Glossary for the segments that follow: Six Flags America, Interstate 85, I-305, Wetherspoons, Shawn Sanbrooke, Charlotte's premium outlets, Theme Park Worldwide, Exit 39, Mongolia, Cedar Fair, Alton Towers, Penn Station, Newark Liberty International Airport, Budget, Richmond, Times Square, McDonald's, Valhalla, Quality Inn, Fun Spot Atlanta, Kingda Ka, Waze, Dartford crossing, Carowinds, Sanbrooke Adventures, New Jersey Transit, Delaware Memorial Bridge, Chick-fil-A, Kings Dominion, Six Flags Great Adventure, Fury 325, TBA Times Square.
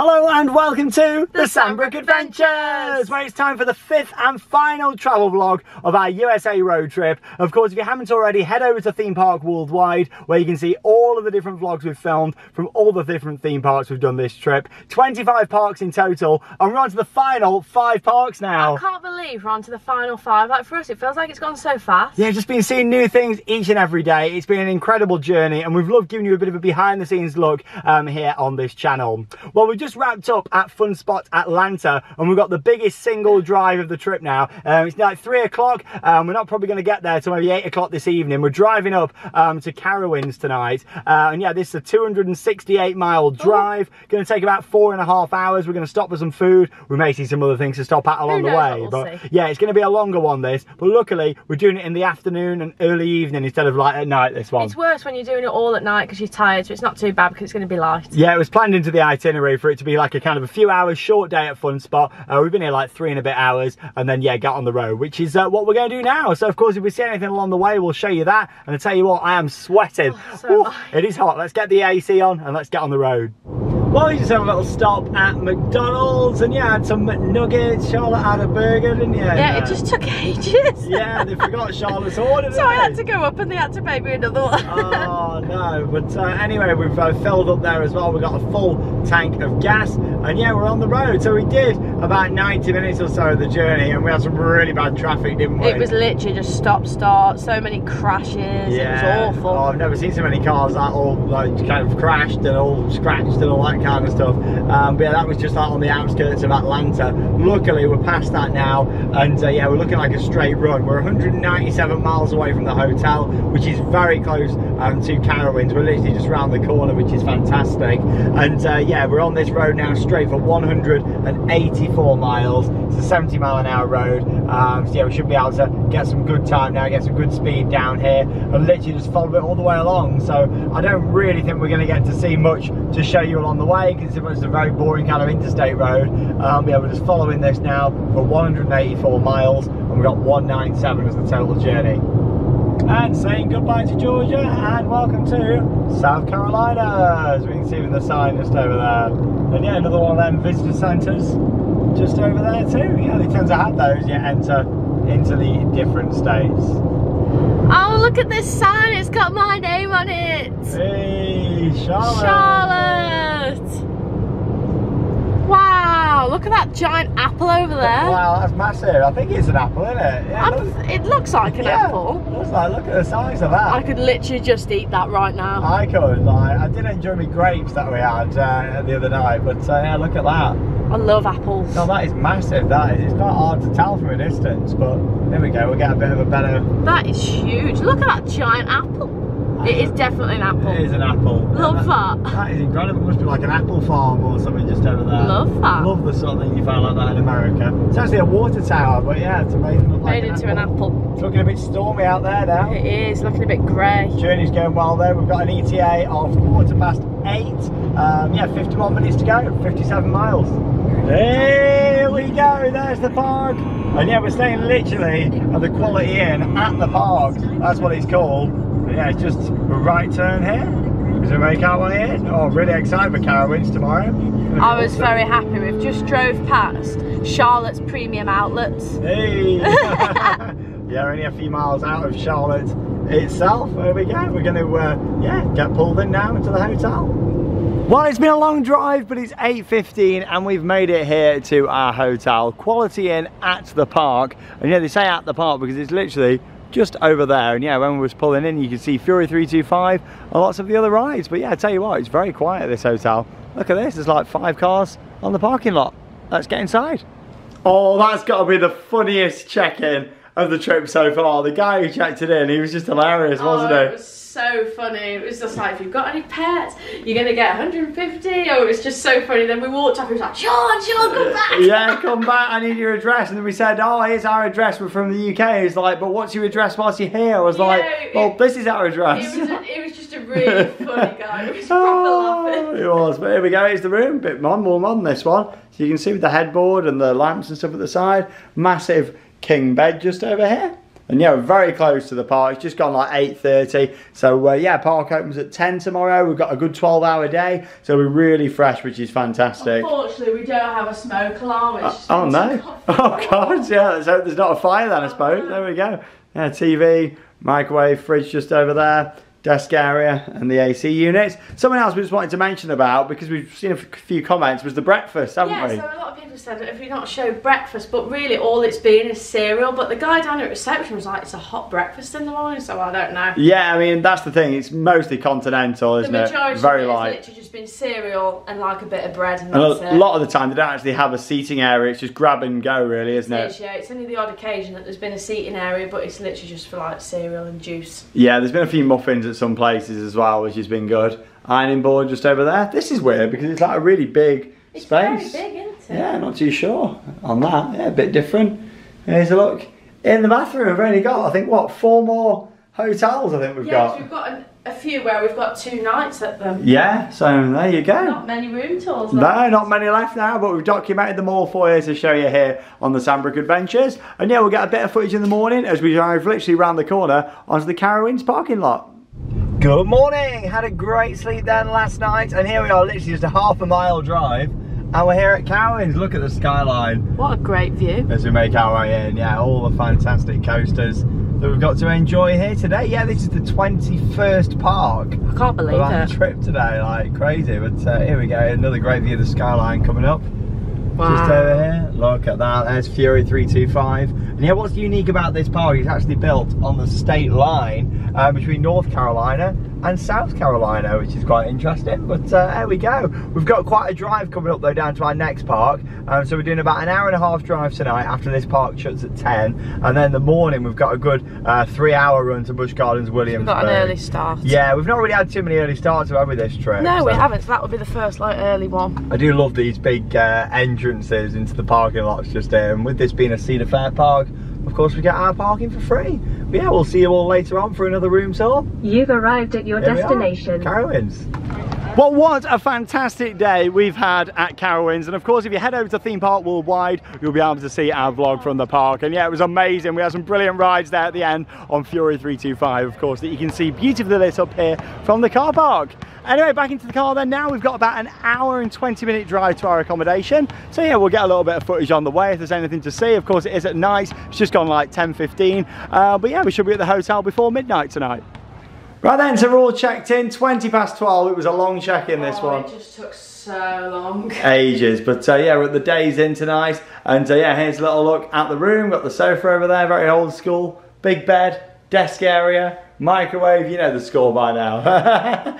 Hello and welcome to the Sanbrooke Adventures, where it's time for the fifth and final travel vlog of our USA road trip. Of course, if you haven't already, head over to Theme Park Worldwide, where you can see all of the different vlogs we've filmed from all the different theme parks we've done this trip. 25 parks in total, and we're on to the final 5 parks now. I can't believe we're on to the final 5. Like, for us, it feels like it's gone so fast. Yeah, just been seeing new things each and every day. It's been an incredible journey, and we've loved giving you a bit of a behind-the-scenes look here on this channel. Well, we just wrapped up at Fun Spot Atlanta, and we've got the biggest single drive of the trip now. It's like 3 o'clock, we're not probably going to get there till maybe 8 o'clock this evening. We're driving up to Carowinds tonight, and yeah, this is a 268-mile drive. Going to take about 4.5 hours. We're going to stop for some food. We may see some other things to stop at along the way, but yeah, it's going to be a longer one this. But luckily, we're doing it in the afternoon and early evening instead of like at night. This one. It's worse when you're doing it all at night because you're tired, so it's not too bad because it's going to be light. Yeah, it was planned into the itinerary for it to be like a kind of a few hours short day at Fun Spot. We've been here like 3 and a bit hours, and then yeah, got on the road, which is what we're going to do now. So of course, if we see anything along the way, we'll show you that. And I tell you what, I am sweating. Oh, so it is hot. Let's get the AC on and let's get on the road. Well, we just had a little stop at McDonald's, and yeah, had some McNuggets. Charlotte had a burger, didn't you? Yeah, it just took ages. Yeah, they forgot Charlotte's order, so I had to go up and they had to pay me another one. Oh no, but anyway, we've filled up there as well. We've got a full tank of gas, and yeah, we're on the road. So we did about 90 minutes or so of the journey, and we had some really bad traffic, didn't we? It was literally just stop, start, so many crashes. Yeah. It was awful. Oh, I've never seen so many cars that all like kind of crashed and all scratched and all that kind of stuff, but yeah, that was just out on the outskirts of Atlanta. Luckily, we're past that now, and yeah, we're looking like a straight run. We're 197 miles away from the hotel, which is very close to Carowinds. We're literally just round the corner, which is fantastic. And yeah, we're on this road now, straight for 184 miles. It's a 70-mile-an-hour road, so yeah, we should be able to get some good time now, get some good speed down here, and literally just follow it all the way along. So I don't really think we're going to get to see much to show you along the way, considering it's a very boring kind of interstate road. Yeah, we're just following this now for 184 miles, and we've got 197 as the total journey. And saying goodbye to Georgia, and welcome to South Carolina, as we can see in the sign just over there. And yeah, another one of them visitor centres just over there too. Yeah, they tend to have those, yeah, enter into the different states. Oh, look at this sign, it's got my name on it! Hey, Charlotte! Charlotte! Wow, look at that giant apple over there! Wow, that's massive. I think it's an apple, isn't it? Yeah, it looks like an apple. Looks like, look at the size of that. I could literally just eat that right now. I could, like, I did enjoy my grapes that we had the other night, but yeah, look at that. I love apples. No, that is massive, that is. It's not hard to tell from a distance, but there we go, we'll get a bit of a better... That is huge. Look at that giant apple. It is definitely an apple. It is an apple. Love that. That is incredible. It must be like an apple farm or something just over there. Love that. Love the sort of thing you find like that in America. It's actually a water tower, but yeah, it's amazing. Look like made into an apple. It's looking a bit stormy out there now. It is, looking a bit grey. Journey's going well there. We've got an ETA of 8:15. Yeah, 51 minutes to go, 57 miles. There we go, there's the park. And yeah, we're staying literally at the Quality Inn at the park. That's what it's called. But yeah, it's just a right turn here. Is it make our way here? Oh, I'm really excited for Carowinds tomorrow. I was very happy. We've just drove past Charlotte's Premium Outlets. Hey! Yeah, we're only a few miles out of Charlotte itself. There we go. We're going to yeah, get pulled in now into the hotel. Well, it's been a long drive, but it's 8:15 and we've made it here to our hotel, Quality Inn at the park. And yeah, they say at the park because it's literally just over there. And yeah, when we was pulling in, you could see Fury 325 and lots of the other rides. But yeah, I tell you what, it's very quiet at this hotel. Look at this, there's like 5 cars on the parking lot. Let's get inside. Oh, that's got to be the funniest check-in of the trip so far. The guy who checked it in, he was just hilarious, wasn't he? It was so funny. It was just like, if you've got any pets, you're going to get 150. Oh, it was just so funny. Then we walked up and he was like, Sean, come back. Yeah, come back. I need your address. And then we said, oh, here's our address. We're from the UK. He's like, but what's your address whilst you're here? I was like, well, this is our address. It was just a really funny guy. It was proper laughing. It was. But here we go. Here's the room. Bit more on this one. So you can see with the headboard and the lamps and stuff at the side. Massive king bed just over here, And yeah, we're very close to the park. It's just gone like 8:30. So yeah, park opens at 10 tomorrow. We've got a good 12-hour day. So we're really fresh, which is fantastic. Unfortunately, we don't have a smoke alarm. Oh no. Oh God, yeah. Let's hope there's not a fire then, I suppose. There we go. Yeah, TV, microwave, fridge just over there. Desk area and the AC units. Something else we just wanted to mention about, because we've seen a few comments, was the breakfast, haven't we? Yeah, so a lot of people said that if we not show breakfast, but really all it's been is cereal. But the guy down at reception was like, it's a hot breakfast in the morning, so I don't know. Yeah, I mean, that's the thing. It's mostly continental, isn't it? The majority of it has literally just been cereal and like a bit of bread and that's it. A lot of the time, they don't actually have a seating area. It's just grab and go, really, isn't it? Yeah, it's only the odd occasion that there's been a seating area, but it's literally just for like cereal and juice. Yeah, there's been a few muffins at some places as well, which has been good. Ironing board just over there. This is weird because it's like a really big space. It's very big, isn't it? Yeah, not too sure on that. Yeah, a bit different. Here's a look. In the bathroom, we've only got, I think, what, 4 more hotels, I think we've got. Yeah, we've got a few where we've got 2 nights at them. Yeah, so there you go. Not many room tours left. No, not many left now, but we've documented them all for you to show you here on the Sanbrooke Adventures. And yeah, we'll get a bit of footage in the morning as we drive literally round the corner onto the Carowinds parking lot. Good morning, had a great sleep then last night, and here we are, literally just a half-a-mile drive, and we're here at Carowinds. Look at the skyline. What a great view. As we make our way in, yeah, all the fantastic coasters that we've got to enjoy here today. Yeah, this is the 21st park. I can't believe it. Our trip today, like crazy, but here we go, another great view of the skyline coming up. Wow. Just over here, look at that, there's Fury 325. And yeah, what's unique about this park is actually built on the state line between North Carolina and South Carolina, which is quite interesting, but there we go. We've got quite a drive coming up though down to our next park, so we're doing about an hour-and-a-half drive tonight after this park shuts at 10, and then the morning we've got a good 3-hour run to Busch Gardens Williamsburg. We've got an early start. Yeah, we've not really had too many early starts over this trip. No, so we haven't, so that would be the first like early one. I do love these big entrances into the parking lots just here, and with this being a Cedar Fair park, of course we get our parking for free. But yeah, we'll see you all later on for another room tour. You've arrived at your destination. Carowinds. Well, what a fantastic day we've had at Carowinds, and of course if you head over to Theme Park Worldwide you'll be able to see our vlog from the park. And yeah, it was amazing. We had some brilliant rides there at the end on Fury 325, of course, that you can see beautifully lit up here from the car park. Anyway, back into the car then now. We've got about an hour and 20-minute drive to our accommodation. So yeah, we'll get a little bit of footage on the way if there's anything to see. Of course, it is at night. It's just gone like 10:15. But yeah, we should be at the hotel before midnight tonight. Right then, so we're all checked in. 20 past 12. It was a long check-in, this one. It just took so long. Ages. But yeah, we're at the day's in tonight. And yeah, here's a little look at the room. Got the sofa over there, very old school. Big bed, desk area. Microwave, you know the score by now.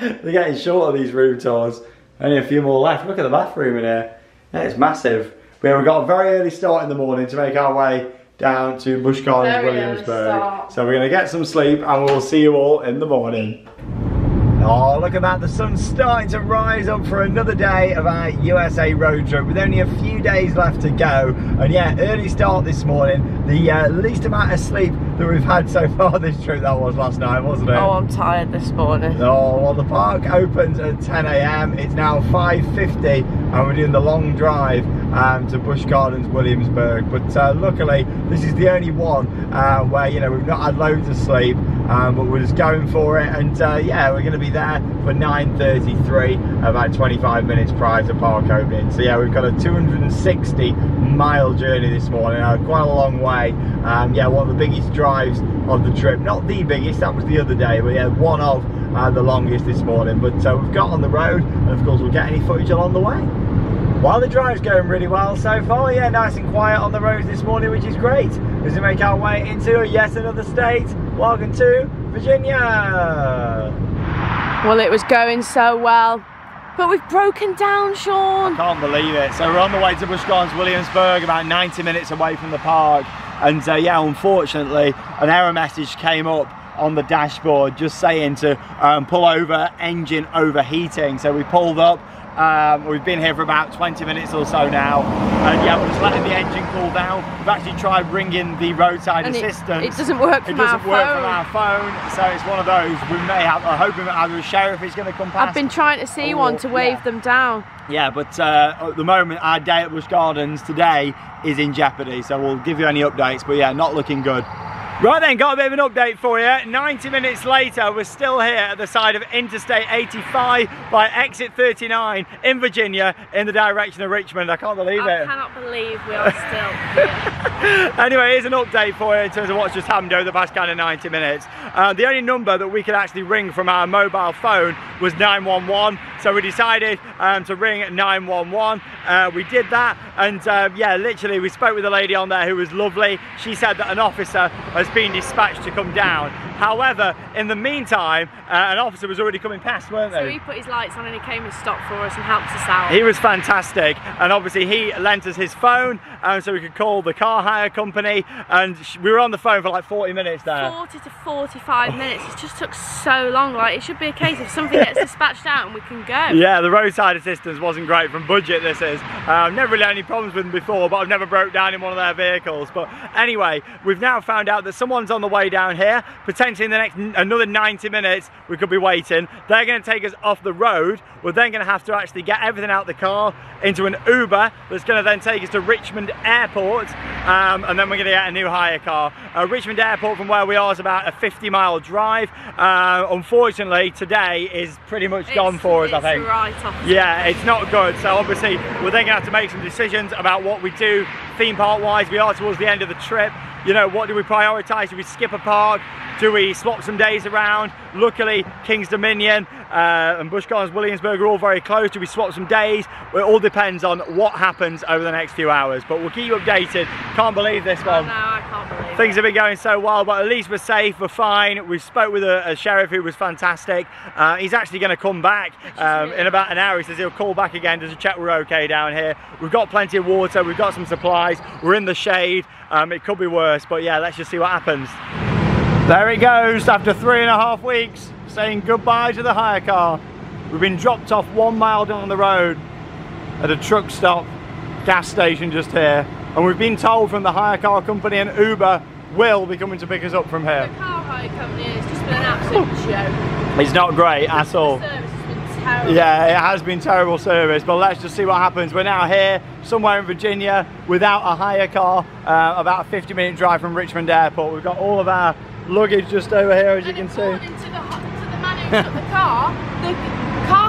They're getting shorter, these room tours. Only a few more left. Look at the bathroom in here. Yeah, it's massive. But yeah, we've got a very early start in the morning to make our way down to Busch Gardens Williamsburg. So we're going to get some sleep and we'll see you all in the morning. Oh, look at that. The sun's starting to rise up for another day of our USA road trip with only a few days left to go. And yeah, early start this morning. The least amount of sleep that we've had so far this trip, that was last night, wasn't it? Oh, I'm tired this morning. Oh, well, the park opens at 10 a.m. It's now 5:50 and we're doing the long drive to Busch Gardens Williamsburg. But luckily, this is the only one where, you know, we've not had loads of sleep, but we're just going for it. And yeah, we're going to be there for 9:33, about 25 minutes prior to park opening. So yeah, we've got a 260-mile journey this morning, quite a long way. Yeah, one of the biggest drives of the trip. Not the biggest, that was the other day, but yeah, one of the longest this morning. But we've got on the road, and of course we'll get any footage along the way. Well, the drive's going really well so far. Yeah, nice and quiet on the roads this morning, which is great. As we make our way into yet another state, welcome to Virginia. Well, it was going so well, but we've broken down, Sean. I can't believe it. So we're on the way to Busch Gardens Williamsburg, about 90 minutes away from the park. And yeah, unfortunately, an error message came up on the dashboard just saying to pull over, engine overheating. So we pulled up, we've been here for about 20 minutes or so now. And yeah, we're just letting the engine cool down. We've actually tried ringing the roadside assistance. It doesn't work from our phone. It doesn't work from our phone. So it's one of those. We may have, I hope either a sheriff is going to come past. I've been trying to see one to wave them down. Yeah, but at the moment, our day at Busch Gardens today is in jeopardy. So we'll give you any updates, but yeah, not looking good. Right then, got a bit of an update for you. 90 minutes later, we're still here at the side of Interstate 85 by Exit 39 in Virginia in the direction of Richmond. I can't believe it. I cannot believe we are still here. Anyway, here's an update for you in terms of what's just happened over the past kind of 90 minutes. The only number that we could actually ring from our mobile phone was 911. So we decided to ring 911. We did that, and yeah, literally we spoke with a lady on there who was lovely. She said that an officer has been dispatched to come down. However, in the meantime, an officer was already coming past, weren't they? So he put his lights on and he came and stopped for us and helped us out. He was fantastic, and obviously he lent us his phone so we could call the car hire company, and we were on the phone for like 40 minutes there. 40 to 45 minutes, it just took so long. Like, it should be a case if something gets dispatched out and we can go. Yeah, the roadside assistance wasn't great from Budget, this is. I've never really had any problems with them before, but I've never broke down in one of their vehicles. But anyway, we've now found out that someone's on the way down here. Potentially in the next another 90 minutes we could be waiting. They're going to take us off the road. We're then going to have to actually get everything out of the car into an Uber that's going to then take us to Richmond Airport, and then we're going to get a new hire car. Richmond Airport from where we are is about a 50-mile drive. Unfortunately today is pretty much gone for us, I think. Right off. Yeah, it's not good. So obviously we're then going to have to make some decisions about what we do theme park wise. We are towards the end of the trip. You know, what do we prioritise? Do we skip a park? Do we swap some days around? Luckily, Kings Dominion and Busch Gardens Williamsburg are all very close. Do we swap some days? Well, it all depends on what happens over the next few hours. But we'll keep you updated. Can't believe this one. No, I can't believe it. Things have been going so well, but at least we're safe, we're fine. We spoke with a sheriff who was fantastic. He's actually going to come back in about an hour. He says he'll call back again just to check we're okay down here. We've got plenty of water, we've got some supplies, we're in the shade. It could be worse, but yeah, let's just see what happens. There it goes, after 3.5 weeks, saying goodbye to the hire car. We've been dropped off 1 mile down the road at a truck stop, gas station just here. And we've been told from the hire car company and Uber will be coming to pick us up from here. The car hire company has just been an absolute joke. It's not great at all. Terrible. Yeah, it has been terrible service, but let's just see what happens. We're now here somewhere in Virginia without a hire car, about a 50-minute drive from Richmond Airport. We've got all of our luggage just over here, as you can see. According to the man who took the car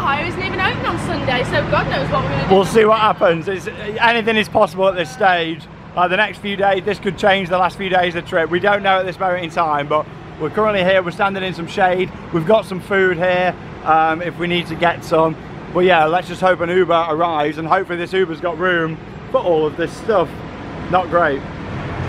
hire isn't even open on Sunday, so God knows what we're going to do. We'll see what happens. Anything is possible at this stage. The next few days, this could change the last few days of the trip. We don't know at this moment in time, but we're currently here, we're standing in some shade, we've got some food here if we need to get some. But yeah, let's just hope an Uber arrives, and hopefully this Uber's got room for all of this stuff. Not great.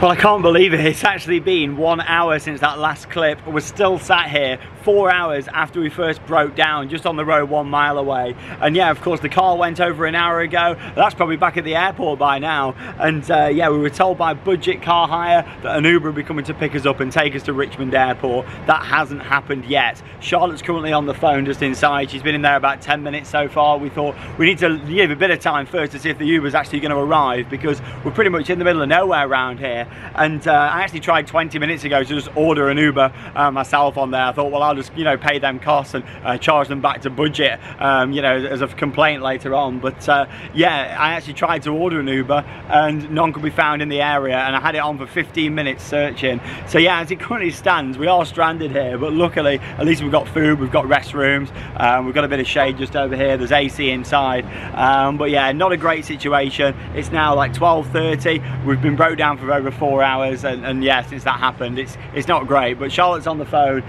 Well, I can't believe it. It's actually been 1 hour since that last clip. We're still sat here 4 hours after we first broke down, just on the road 1 mile away. And yeah, of course, the car went over an hour ago. That's probably back at the airport by now. And yeah, we were told by Budget Car Hire that an Uber would be coming to pick us up and take us to Richmond Airport. That hasn't happened yet. Charlotte's currently on the phone just inside. She's been in there about 10 minutes so far. We thought we need to give a bit of time first to see if the Uber's actually going to arrive, because we're pretty much in the middle of nowhere around here. And I actually tried 20 minutes ago to just order an Uber myself on there. I thought, well, I'll just, you know, pay them costs and charge them back to Budget, you know, as a complaint later on. But yeah, I actually tried to order an Uber and none could be found in the area, and I had it on for 15 minutes searching. So yeah, as it currently stands, we are stranded here, but luckily at least we've got food, we've got restrooms, we've got a bit of shade just over here, there's AC inside. But yeah, not a great situation. It's now like 12:30, we've been broke down for over 4 hours, and yeah, since that happened, it's not great. But Charlotte's on the phone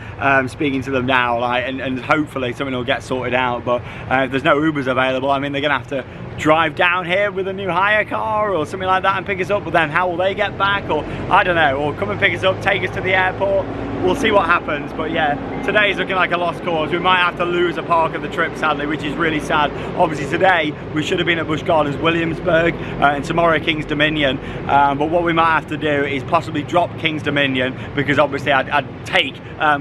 speaking to them now, like, and hopefully something will get sorted out. But if there's no Ubers available, I mean, they're gonna have to drive down here with a new hire car or something like that and pick us up. But then how will they get back? Or I don't know, or come and pick us up, take us to the airport. We'll see what happens. But yeah, today's looking like a lost cause. We might have to lose a park of the trip, sadly, which is really sad. Obviously today we should have been at Busch Gardens Williamsburg and tomorrow Kings Dominion, but what we might have to do is possibly drop Kings Dominion, because obviously I'd take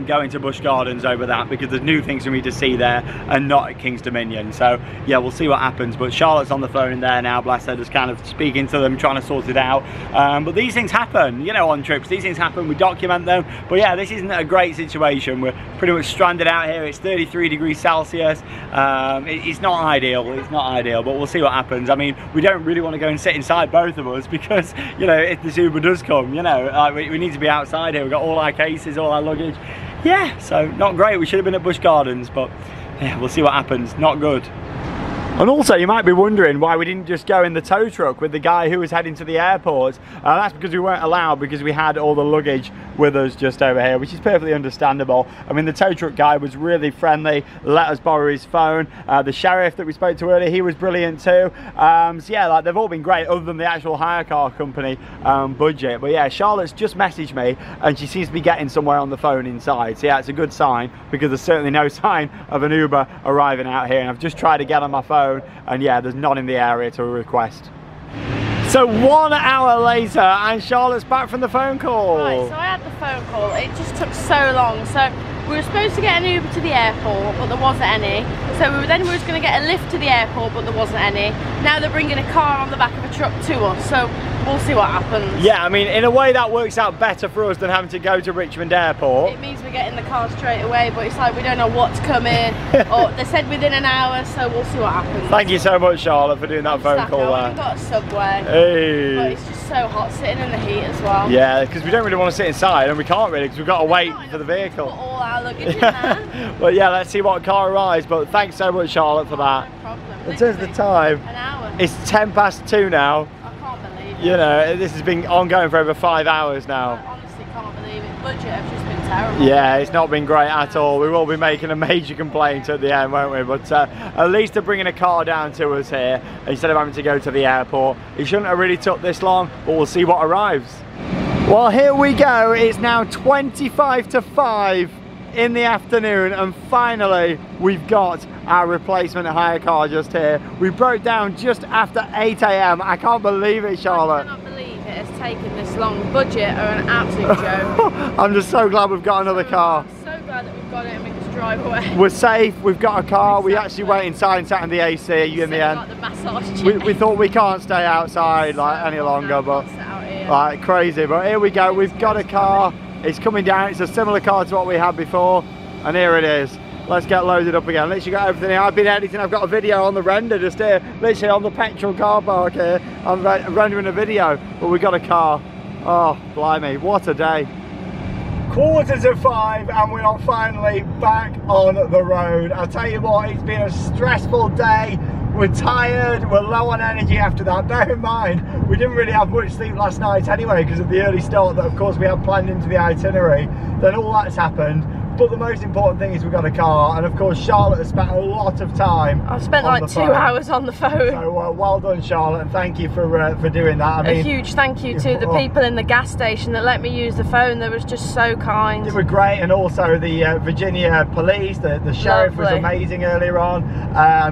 going to Busch Gardens over that, because there's new things for me to see there and not at Kings Dominion. So yeah, we'll see what happens. But Charlotte Charlotte's on the phone in there now, bless her, just kind of speaking to them, trying to sort it out. But these things happen, you know, on trips. These things happen, we document them. But yeah, this isn't a great situation. We're pretty much stranded out here. It's 33 degrees Celsius. It's not ideal, it's not ideal, but we'll see what happens. I mean, we don't really want to go and sit inside, both of us, because, you know, if this Uber does come, you know, we need to be outside here. We've got all our cases, all our luggage. Yeah, so not great. We should have been at Busch Gardens, but yeah, we'll see what happens. Not good. And also, you might be wondering why we didn't just go in the tow truck with the guy who was heading to the airport. That's because we weren't allowed, because we had all the luggage with us just over here, which is perfectly understandable. I mean, the tow truck guy was really friendly, let us borrow his phone. The sheriff that we spoke to earlier, he was brilliant too. So yeah, like, they've all been great, other than the actual hire car company, Budget. But yeah, Charlotte's just messaged me, and she seems to be getting somewhere on the phone inside. So yeah, it's a good sign, because there's certainly no sign of an Uber arriving out here. And I've just tried to get on my phone, and yeah, there's none in the area to request. So 1 hour later, and Charlotte's back from the phone call. Right, so I had the phone call. It just took so long. So we were supposed to get an Uber to the airport, but there wasn't any. So we were just going to get a lift to the airport, but there wasn't any. Now they're bringing a car on the back of a truck to us. So we'll see what happens. Yeah, I mean, in a way that works out better for us than having to go to Richmond Airport. It means we're getting the car straight away, but it's like we don't know what's coming. Or they said within an hour, so we'll see what happens. Thank you so much, Charlotte, for doing that phone call there. We've got a Subway. Hey. But it's just so hot sitting in the heat as well. Yeah, because we don't really want to sit inside, and we can't really, because we've got to wait for the vehicle. Put all our luggage in there. Well, yeah, let's see what car arrives, but thanks so much, Charlotte, for that. No problem. In terms of the time, an hour. It's 10 past 2 now. I can't believe it. You know, this has been ongoing for over 5 hours now. I honestly can't believe it. Budget have just been terrible. Yeah, it's not been great at all. We will be making a major complaint at the end, won't we? But at least they're bringing a car down to us here instead of having to go to the airport. It shouldn't have really took this long, but we'll see what arrives. Well, here we go. It's now 25 to 5 in the afternoon, and finally we've got our replacement hire car just here. We broke down just after 8 a.m. I can't believe it, Charlotte. I cannot believe it has taken this long. Budget are an absolute joke. I'm just so glad we've got another car. I'm so glad that we've got it and we can just drive away. We're safe, we've got a car. Exactly. We actually went inside and sat in the AC in the end. The massage we thought we can't stay outside like any longer, but like crazy. But here we go, we've got a car. It's coming down. It's a similar car to what we had before, and here it is. Let's get loaded up again. Literally got everything here. I've been editing. I've got a video on the render just here, literally on the petrol car park here. I'm rendering a video, but we got a car. Oh, blimey, what a day. 4:45 and we are finally back on the road. I'll tell you what, it's been a stressful day. We're tired, we're low on energy after that. Bear in mind, we didn't really have much sleep last night anyway because of the early start that of course we had planned into the itinerary. Then all that's happened. But the most important thing is we've got a car, and of course Charlotte has spent a lot of time. I've spent like 2 hours on the phone. So well done, Charlotte, and thank you for doing that. I mean, huge thank you to the people in the gas station that let me use the phone. They were just so kind. They were great, and also the Virginia police, the sheriff was amazing earlier on.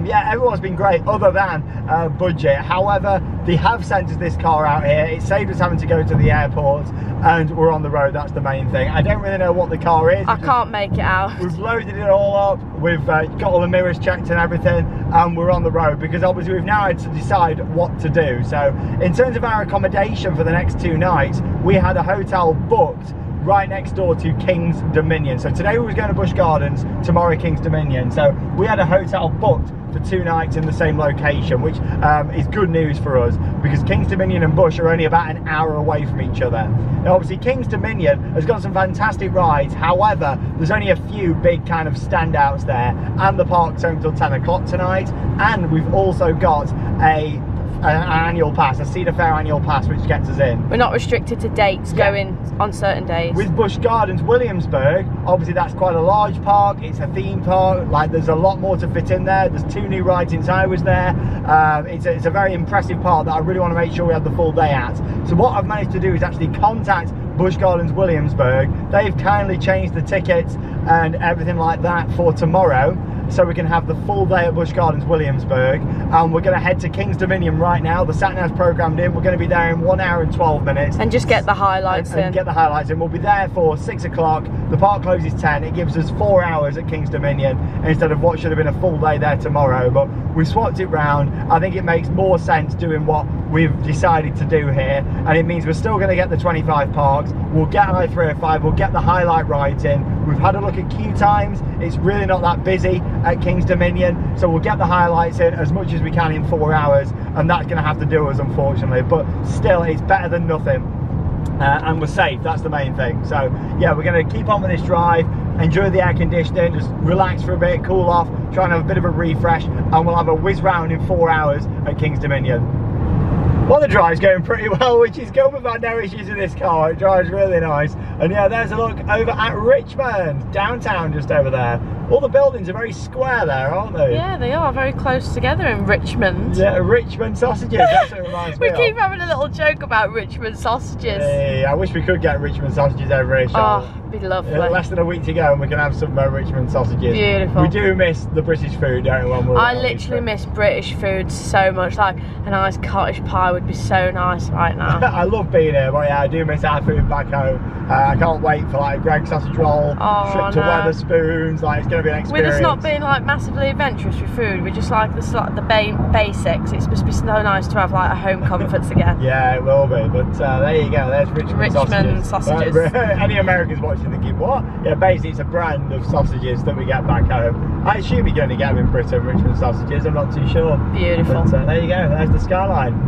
Yeah, everyone's been great other than Budget. However, they have sent us this car out here. It saved us having to go to the airport, and we're on the road. That's the main thing. I don't really know what the car is. I can't make it out. We've loaded it all up. We've got all the mirrors checked and everything, and we're on the road because obviously we've now had to decide what to do. So in terms of our accommodation for the next 2 nights, we had a hotel booked right next door to Kings Dominion. So today we were going to Busch Gardens, tomorrow Kings Dominion. So we had a hotel booked for 2 nights in the same location, which is good news for us because Kings Dominion and Busch are only about an hour away from each other. Now obviously Kings Dominion has got some fantastic rides, however there's only a few big kind of standouts there, and the park's open till 10 o'clock tonight, and we've also got an annual pass, a Cedar Fair annual pass, which gets us in. We're not restricted to dates going on certain days. With Busch Gardens Williamsburg, obviously that's quite a large park, it's a theme park, like there's a lot more to fit in there. There's 2 new rides since I was there. It's a very impressive park that I really want to make sure we have the full day at. So what I've managed to do is actually contact Busch Gardens Williamsburg. They've kindly changed the tickets and everything like that for tomorrow. so we can have the full day at Busch Gardens Williamsburg. We're going to head to Kings Dominion right now. The sat nav's programmed in. We're going to be there in 1 hour and 12 minutes. And just get the highlights in. And get the highlights in. We'll be there for 6 o'clock. The park closes 10. It gives us 4 hours at Kings Dominion instead of what should have been a full day there tomorrow. But we swapped it round. I think it makes more sense doing what we've decided to do here, and it means we're still going to get the 25 parks. We'll get I-305. We'll get the highlight rides in. We've had a look at queue times. It's really not that busy at Kings Dominion, so we'll get the highlights in as much as we can in 4 hours, and that's going to have to do us, unfortunately. But still, it's better than nothing, and we're safe. That's the main thing. So yeah, we're going to keep on with this drive, enjoy the air conditioning, just relax for a bit, cool off, try and have a bit of a refresh, and we'll have a whiz round in 4 hours at Kings Dominion. Well, the drive's going pretty well, which is good. We've had no issues with this car. It drives really nice. And yeah, there's a look over at Richmond, downtown just over there. All the buildings are very square there, aren't they? Yeah, they are very close together in Richmond. Yeah, Richmond sausages, that's what it reminds me of. We keep having a little joke about Richmond sausages. Yeah, I wish we could get Richmond sausages over here, Charlotte. Oh, it'd be lovely. Less than a week to go and we can have some Richmond sausages. Beautiful. We do miss the British food, don't we? I literally miss British food so much. Like a nice cottage pie would be so nice right now. I love being here, but yeah, I do miss our food back home. I can't wait for like Greg's sausage roll, trip to Wetherspoons, like it's going to be an experience. With us not being like massively adventurous with food, we just like the basics. It's supposed to be so nice to have like a home comforts again. Yeah, it will be. But there you go. There's Richmond sausages. Any Americans watching the game, what? Yeah, basically it's a brand of sausages that we get back home. I assume you're going to get them in Britain, Richmond sausages. I'm not too sure. Beautiful. But, there you go. There's the skyline.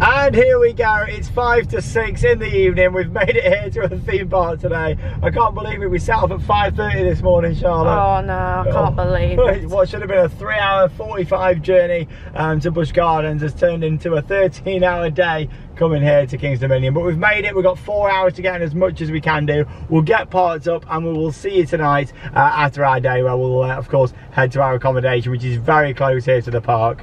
And here we go, it's 5 to 6 in the evening. We've made it here to a theme park today. I can't believe it. We set off at 5:30 this morning, Charlotte. Oh no, I can't believe it. What should have been a 3-hour, 45 journey to Busch Gardens has turned into a 13-hour day coming here to Kings Dominion. But we've made it. We've got 4 hours to get in as much as we can do. We'll get parked up and we will see you tonight after our day, where we'll of course head to our accommodation, which is very close here to the park.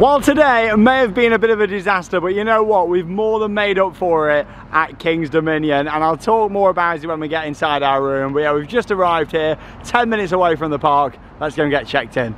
While today may have been a bit of a disaster, but you know what, we've more than made up for it at Kings Dominion, and I'll talk more about it when we get inside our room. But yeah, we've just arrived here, 10 minutes away from the park. Let's go and get checked in.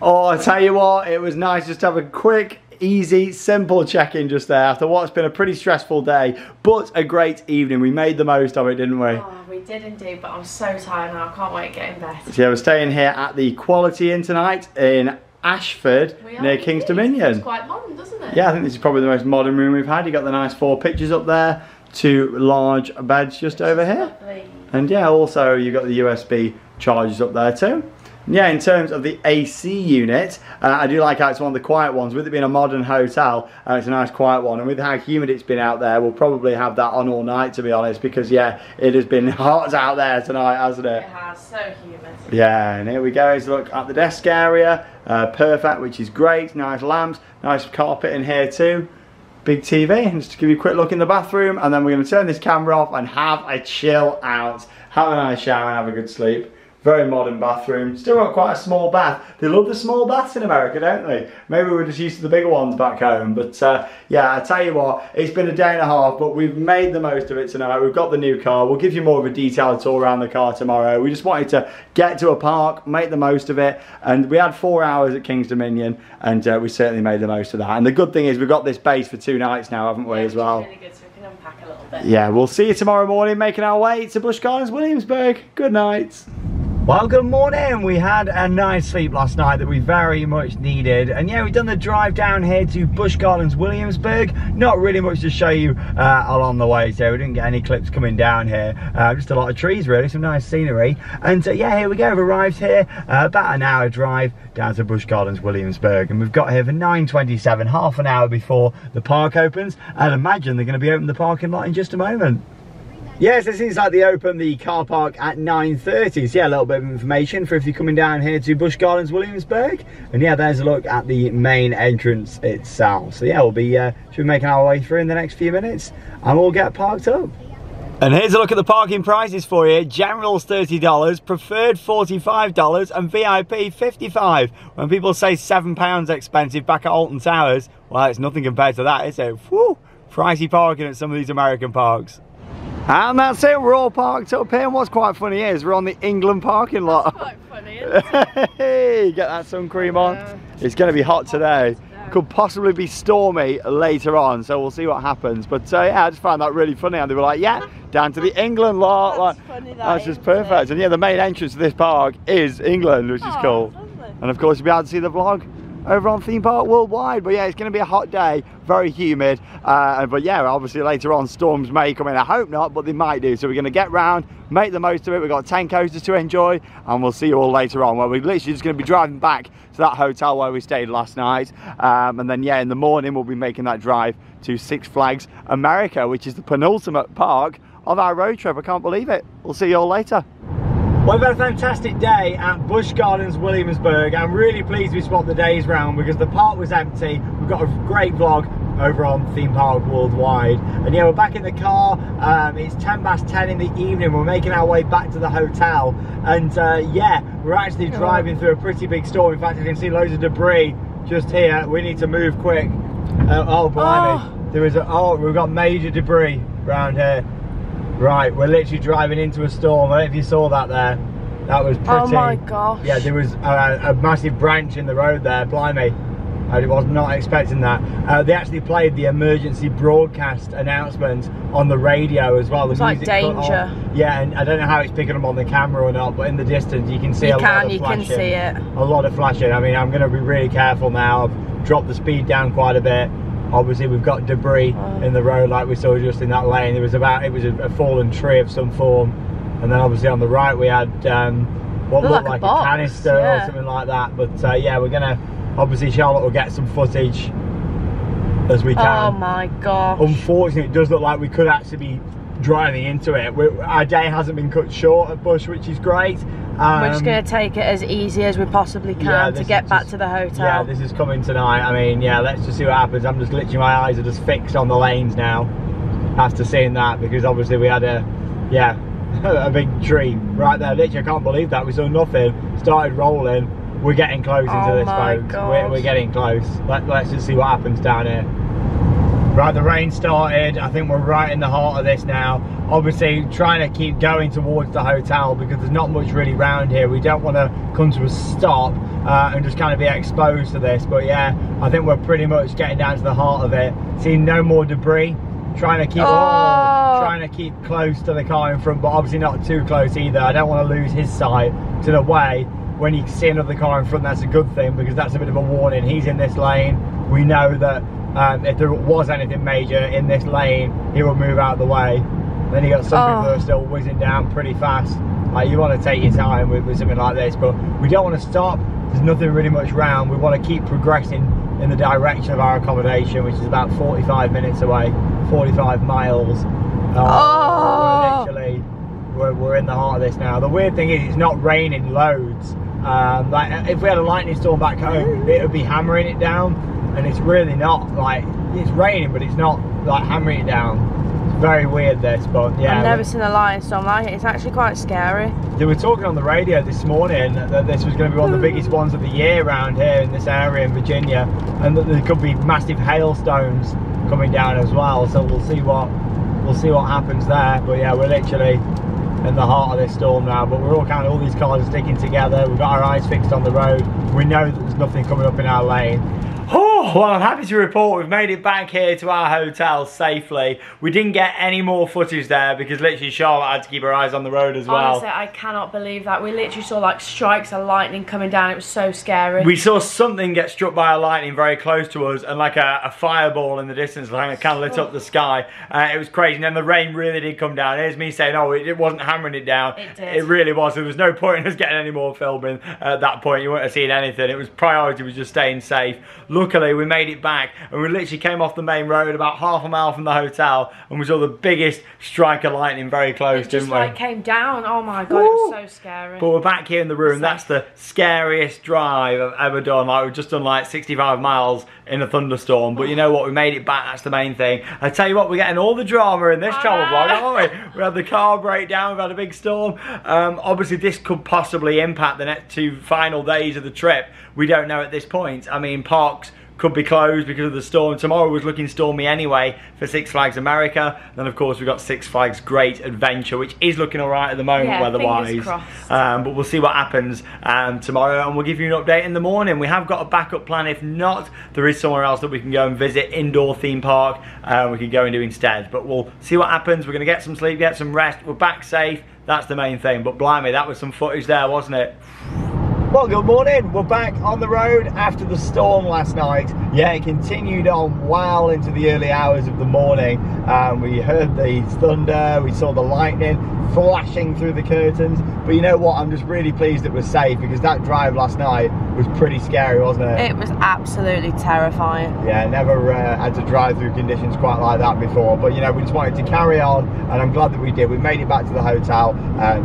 Oh, I tell you what, it was nice just to have a quick, easy, simple check-in just there after what's been a pretty stressful day, but a great evening. We made the most of it, didn't we? Oh, we did indeed, but I'm so tired now, I can't wait to get in bed. So yeah, we're staying here at the Quality Inn tonight in Ashford, near Kings Dominion. It's quite modern, doesn't it? Yeah, I think this is probably the most modern room we've had. You got the nice 4 pictures up there, 2 large beds just over here. Lovely. And yeah, also you've got the USB chargers up there too. Yeah, in terms of the AC unit, I do like how it's one of the quiet ones. With it being a modern hotel, it's a nice quiet one. And with how humid it's been out there, we'll probably have that on all night, to be honest, because yeah, it has been hot out there tonight, hasn't it? It has, so humid. Yeah, and here we go. Let's look at the desk area. Perfect, which is great. Nice lamps, nice carpet in here too. Big TV, and just to give you a quick look in the bathroom, and then we're going to turn this camera off and have a chill out. Have a nice shower and have a good sleep. Very modern bathroom. Still got quite a small bath. They love the small baths in America, don't they? Maybe we're just used to the bigger ones back home. But yeah, I tell you what, it's been a day and a half, but we've made the most of it tonight. We've got the new car. We'll give you more of a detailed tour around the car tomorrow. We just wanted to get to a park, make the most of it. And we had 4 hours at Kings Dominion, and we certainly made the most of that. And the good thing is we've got this base for 2 nights now, haven't we, as well? Really good, so we can unpack a little bit. Yeah, we'll see you tomorrow morning, making our way to Busch Gardens Williamsburg. Good night. Well, good morning. We had a nice sleep last night that we very much needed, and yeah, we've done the drive down here to Busch Gardens Williamsburg. Not really much to show you along the way, so we didn't get any clips coming down here. Just a lot of trees really, some nice scenery. And yeah, here we go. We've arrived here, about an hour drive down to Busch Gardens Williamsburg, and we've got here for 9:27, half an hour before the park opens. I'd imagine they're going to be opening the parking lot in just a moment. Yes, it seems like they open the car park at 9:30. So yeah, a little bit of information for if you're coming down here to Busch Gardens Williamsburg. And yeah, there's a look at the main entrance itself. So yeah, we'll be should be making our way through in the next few minutes, and we'll get parked up. And here's a look at the parking prices for you. General's $30, preferred $45, and VIP $55. When people say £7 expensive back at Alton Towers, well, it's nothing compared to that, is it? Whew, pricey parking at some of these American parks. And that's it, we're all parked up here, and what's quite funny is we're on the England parking lot. That's quite funny, isn't it? Get that sun cream on. It's going to be hot today. Could possibly be stormy later on, so we'll see what happens. But yeah, I just found that really funny, and they were like, yeah, down to the England lot. That's, like, funny, that's just perfect. And yeah, the main entrance to this park is England, which is cool. Lovely. And of course, you'll be able to see the vlog over on Theme Park Worldwide. But yeah, it's going to be a hot day, very humid, but yeah, obviously later on storms may come in. I hope not, but they might do, so we're going to get round, make the most of it. We've got 10 coasters to enjoy, and we'll see you all later on, where we're literally just going to be driving back to that hotel where we stayed last night, and then yeah, in the morning we'll be making that drive to Six Flags America, which is the penultimate park of our road trip. I can't believe it. We'll see you all later. Well, we've had a fantastic day at Busch Gardens Williamsburg. I'm really pleased we spotted the days round because the park was empty. We've got a great vlog over on Theme Park Worldwide. And yeah, we're back in the car. It's 10 past 10 in the evening. We're making our way back to the hotel. And yeah, we're actually driving through a pretty big storm. In fact, I can see loads of debris just here. We need to move quick. Oh, blimey. There is a, we've got major debris around here. Right, we're literally driving into a storm. I don't know if you saw that there. That was pretty. Oh my gosh. Yeah, there was a massive branch in the road there, blimey. I was not expecting that. They actually played the emergency broadcast announcement on the radio as well. The it's like danger. Yeah, and I don't know how it's picking them on the camera or not, but in the distance you can see a lot of flashing. I mean, I'm going to be really careful now. I've dropped the speed down quite a bit. Obviously we've got debris in the road, like we saw just in that lane. There was about, it was a fallen tree of some form, and then obviously on the right we had what looked like a canister or something like that. But yeah, we're gonna, obviously Charlotte will get some footage as we can. Oh my gosh. Unfortunately it does look like we could actually be driving into it. Our day hasn't been cut short at Busch, which is great. We're just going to take it as easy as we possibly can to get back to the hotel. Yeah, this is coming tonight. I mean, yeah, let's just see what happens. I'm just literally, my eyes are just fixed on the lanes now after seeing that, because obviously we had a, yeah, a big tree right there. Literally, I can't believe that. We saw nothing. Started rolling. We're getting close into this, folks. We're getting close. Let's just see what happens down here. Right, the rain started. I think we're right in the heart of this now. Obviously trying to keep going towards the hotel because there's not much really round here. We don't want to come to a stop and just kind of be exposed to this. But yeah, I think we're pretty much getting down to the heart of it. Seeing no more debris, trying to keep trying to keep close to the car in front, but obviously not too close either. I don't want to lose his sight to the way. When you see another car in front, that's a good thing, because that's a bit of a warning. He's in this lane. We know that if there was anything major in this lane, he will move out of the way. Then you got some people that are still whizzing down pretty fast. Like, you want to take your time with something like this, but we don't want to stop. There's nothing really much round. We want to keep progressing in the direction of our accommodation, which is about 45 minutes away, 45 miles. We're in the heart of this now. The weird thing is, it's not raining loads. Like, if we had a lightning storm back home, it would be hammering it down. And it's really not, like, it's raining, but it's not like hammering it down. It's very weird, this, but yeah. I've never seen a lightning storm like it. It's actually quite scary. They were talking on the radio this morning that this was going to be one of the biggest ones of the year around here in this area in Virginia, and that there could be massive hailstones coming down as well. So we'll see what happens there. But yeah, we're literally in the heart of this storm now. But we're all kind of, all these cars are sticking together. We've got our eyes fixed on the road. We know that there's nothing coming up in our lane. Oh, well, I'm happy to report we've made it back here to our hotel safely. We didn't get any more footage there because literally Charlotte had to keep her eyes on the road as well. Honestly, I cannot believe that. We literally saw like strikes of lightning coming down. It was so scary. We saw something get struck by a lightning very close to us, and like a fireball in the distance, like it kind of lit up the sky. It was crazy, and then the rain really did come down. Here's me saying, oh, it wasn't hammering it down. It did. It really was. There was no point in us getting any more filming at that point. You weren't seeing anything. It was priority was just staying safe. Luckily, we made it back, and we literally came off the main road about half a mile from the hotel, and we saw the biggest strike of lightning very close, didn't we? It just came down. Oh my God, it was so scary. But we're back here in the room. That's the scariest drive I've ever done. Like, we've just done like 65 miles in a thunderstorm, but you know what? We made it back. That's the main thing. I tell you what, we're getting all the drama in this travel vlog, aren't we? We had the car breakdown. We've had a big storm. Obviously, this could possibly impact the next two final days of the trip. We don't know at this point. I mean, parks could be closed because of the storm. Tomorrow was looking stormy anyway for Six Flags America. Then of course we've got Six Flags Great Adventure, which is looking alright at the moment, yeah, weather-wise. But we'll see what happens tomorrow, and we'll give you an update in the morning. We have got a backup plan. If not, there is somewhere else that we can go and visit, indoor theme park, we can go and do instead. But we'll see what happens. We're going to get some sleep, get some rest. We're back safe. That's the main thing. But blimey, that was some footage there, wasn't it? Well, good morning. We're back on the road after the storm last night. Yeah, it continued on well into the early hours of the morning. We heard the thunder, we saw the lightning flashing through the curtains. But you know what? I'm just really pleased it was safe, because that drive last night was pretty scary, wasn't it? It was absolutely terrifying. Yeah, never had to drive through conditions quite like that before. But you know, we just wanted to carry on, and I'm glad that we did. We made it back to the hotel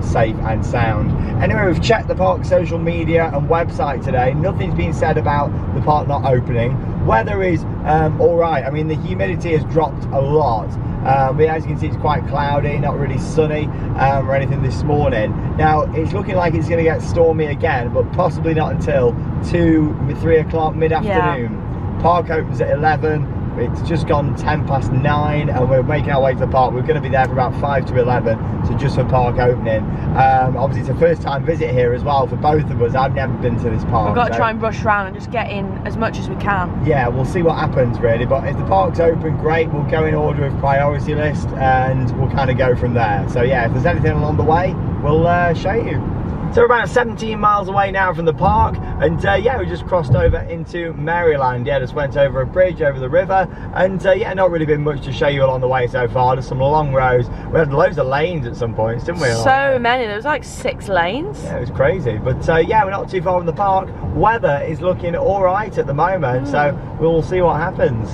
safe and sound. Anyway, we've checked the park's social media and website today. Nothing's been said about the park not opening. Weather is all right. I mean, the humidity has dropped a lot, but as you can see, it's quite cloudy, not really sunny or anything this morning. Now it's looking like it's going to get stormy again, but possibly not until 2-3 o'clock mid-afternoon. Yeah. Park opens at 11. It's just gone 9:10 and we're making our way to the park. We're going to be there for about 5 to 11, so just for park opening. Obviously it's a first time visit here as well for both of us. I've never been to this park. We've got to try and rush around and just get in as much as we can. Yeah, we'll see what happens really, but if the park's open, great. We'll go in order of priority list and we'll kind of go from there. So yeah, if there's anything along the way, we'll show you. So we're about 17 miles away now from the park, and yeah, we just crossed over into Maryland. Yeah, just went over a bridge over the river, and yeah, not really been much to show you along the way so far. Just some long roads. We had loads of lanes at some points, didn't we? So many. There was like 6 lanes. Yeah, it was crazy. But yeah, we're not too far from the park. Weather is looking all right at the moment, so we'll see what happens.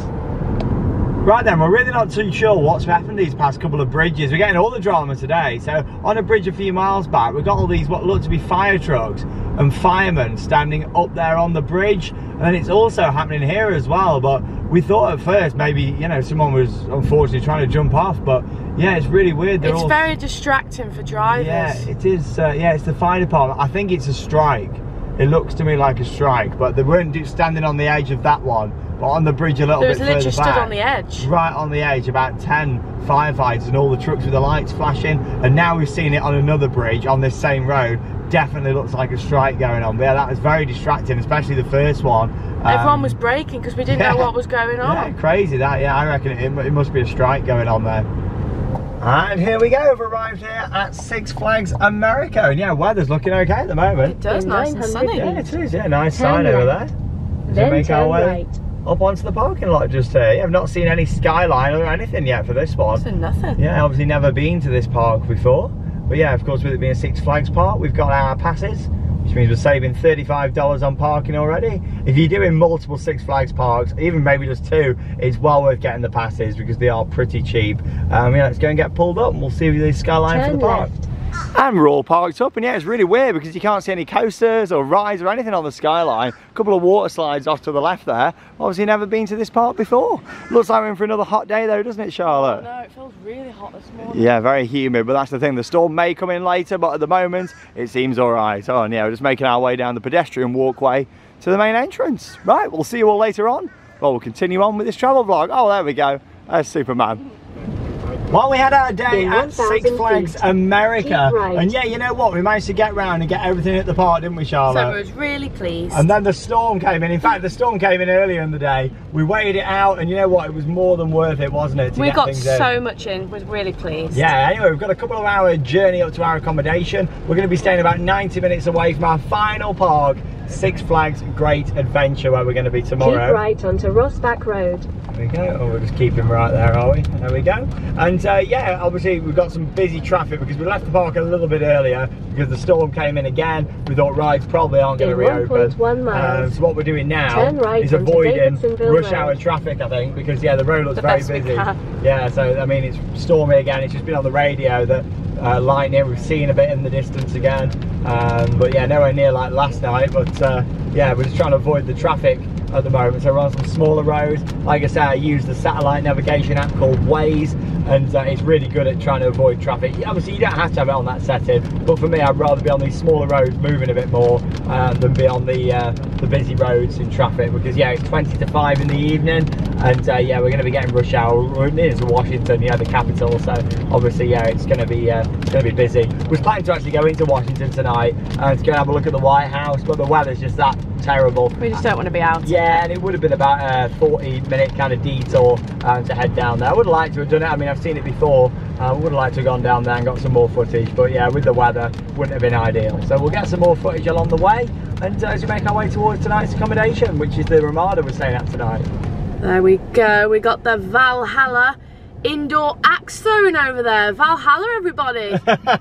Right then, we're really not too sure what's happened these past couple of bridges. We're getting all the drama today. So on a bridge a few miles back, we've got all these what look to be fire trucks and firemen standing up there on the bridge. And then it's also happening here as well. But we thought at first maybe, you know, someone was unfortunately trying to jump off. But yeah, it's really weird. They're all very distracting for drivers. Yeah, it is. Yeah, it's the fire department. I think it's a strike. It looks to me like a strike, but they weren't standing on the edge of that one, but on the bridge a little bit further back. It was literally stood on the edge. Right on the edge, about 10 firefighters and all the trucks with the lights flashing, and now we've seen it on another bridge on this same road. Definitely looks like a strike going on. But yeah, that was very distracting, especially the first one. Everyone was braking because we didn't know what was going on. Yeah, crazy that, yeah, I reckon it must be a strike going on there. And here we go, we've arrived here at Six Flags America, and yeah, weather's looking okay at the moment. It does, nice and sunny. Yeah, it is, yeah, nice sign over there. Then make our way up onto the parking lot just here. Yeah, I've not seen any skyline or anything yet for this one. So nothing. Yeah, obviously never been to this park before, but yeah, of course with it being a Six Flags park, we've got our passes, which means we're saving $35 on parking already. If you're doing multiple Six Flags parks, even maybe just 2, it's well worth getting the passes because they are pretty cheap. Yeah, let's go and get pulled up and we'll see the skyline for the park. And we're all parked up, and yeah, it's really weird because you can't see any coasters or rides or anything on the skyline. A couple of water slides off to the left there. Obviously never been to this park before. Looks like we're in for another hot day though, doesn't it, Charlotte? No, it feels really hot this morning. Yeah, very humid, but that's the thing. The storm may come in later, but at the moment it seems all right. Oh, and yeah, we're just making our way down the pedestrian walkway to the main entrance. Right, we'll see you all later on. Well, we'll continue on with this travel vlog. Oh, there we go. There's Superman. Well, we had our day at Six Flags America, and yeah, you know what, we managed to get round and get everything at the park, didn't we, Charlotte? So we was really pleased. And then the storm came in. In fact, the storm came in earlier in the day. We waited it out, and you know what, it was more than worth it, wasn't it? We got so much in. We're really pleased. Yeah, anyway, we've got a couple of hour journey up to our accommodation. We're going to be staying about 90 minutes away from our final park, Six Flags Great Adventure, where we're going to be tomorrow. Keep right onto Rossback Road. There we go. Oh, we'll just keep him right there, are we? There we go. And yeah, obviously we've got some busy traffic because we left the park a little bit earlier because the storm came in again. We thought rides probably aren't going to reopen. So what we're doing now is avoiding rush hour traffic, I think, because yeah, the road looks very busy. Yeah, so I mean, it's stormy again. It's just been on the radio that lightning, we've seen a bit in the distance again, but yeah, nowhere near like last night. But yeah, we're just trying to avoid the traffic at the moment, so we're on some smaller roads. Like I say, I use the satellite navigation app called Waze, and it's really good at trying to avoid traffic. Obviously you don't have to have it on that setting, but for me I'd rather be on these smaller roads moving a bit more than be on the busy roads in traffic, because yeah, it's 20 to 5 in the evening, and yeah, we're going to be getting rush hour. We're near to Washington, you know, the capital, so obviously yeah, it's going to be busy. We're planning to actually go into Washington tonight to go and have a look at the White House, but the weather's just that terrible. We just don't want to be out. Yeah, and it would have been about a 40-minute kind of detour to head down there. I would have liked to have done it. I mean, I've seen it before. I would have liked to have gone down there and got some more footage, but yeah, with the weather, wouldn't have been ideal. So we'll get some more footage along the way, and as we make our way towards tonight's accommodation, which is the Ramada we're staying at tonight. There we go. We got the Valhalla indoor axe thrown over there. Valhalla, everybody.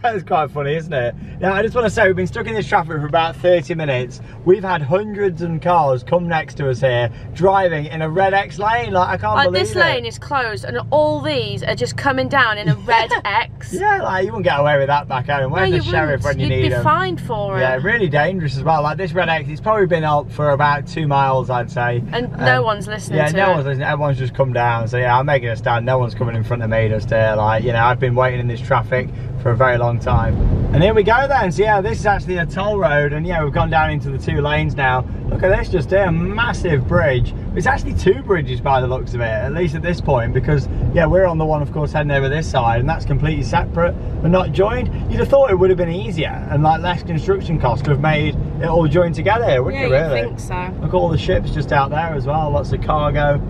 It's quite funny, isn't it? Now I just want to say, we've been stuck in this traffic for about 30 minutes. We've had hundreds of cars come next to us here driving in a red X lane. Like, I can't believe this lane is closed and all these are just coming down in a red X. Yeah, like, you wouldn't get away with that back home. Where's the sheriff when you need him? You'd be fined for it. Yeah, really dangerous as well. Like, this red X, it's probably been up for about 2 miles, I'd say, and no one's listening to it. Yeah, no one's listening. Everyone's just come down. So yeah, I'm making a stand. No one's coming in front of me just there, like, you know, I've been waiting in this traffic for a very long time. And here we go then. So yeah, this is actually a toll road, and yeah, we've gone down into the 2 lanes now. Look at this, just a massive bridge. It's actually 2 bridges by the looks of it, at least at this point, because yeah, we're on the one, of course, heading over this side, and that's completely separate but not joined. You'd have thought it would have been easier and like less construction cost to have made it all joined together, wouldn't you, really? Yeah, I think so. Look at all the ships just out there as well, lots of cargo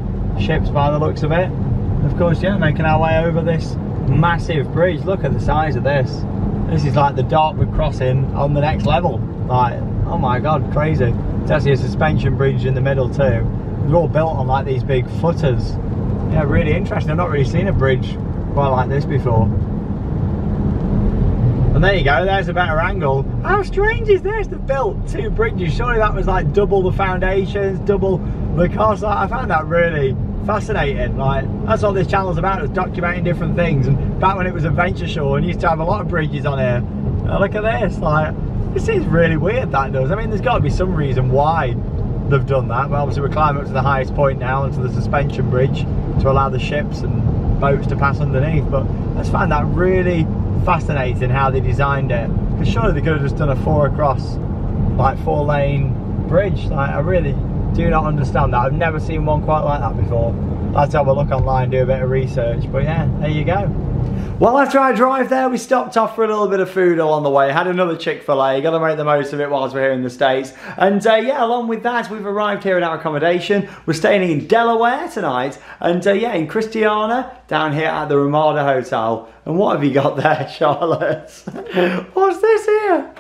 ships by the looks of it. Of course, yeah, making our way over this massive bridge. Look at the size of this. This is like the Dartford crossing on the next level. Like, oh my God, crazy. It's actually a suspension bridge in the middle too. They're all built on like these big footers. Yeah, really interesting. I've not really seen a bridge quite like this before. And there you go, there's a better angle. How strange is this? They've built 2 bridges. Surely that was like double the foundations, double the cost. Like, I found that really fascinating. Like, that's what this channel's about, is documenting different things. And back when it was Adventure Show and used to have a lot of bridges on here, look at this. Like, this is really weird, that does. I mean, there's got to be some reason why they've done that. Well, obviously we're climbing up to the highest point now, onto the suspension bridge, to allow the ships and boats to pass underneath. But I just find that really fascinating how they designed it, because surely they could have just done a 4 across, like, 4-lane bridge. Like, I really do not understand that. I've never seen one quite like that before. Let's have a look online, do a bit of research, but yeah, there you go. Well, after our drive there, we stopped off for a little bit of food along the way. Had another Chick-fil-A, got to make the most of it whilst we're here in the States. And yeah, along with that, we've arrived here at our accommodation. We're staying in Delaware tonight. And yeah, in Christiana, down here at the Ramada Hotel. And what have you got there, Charlotte? What's this here?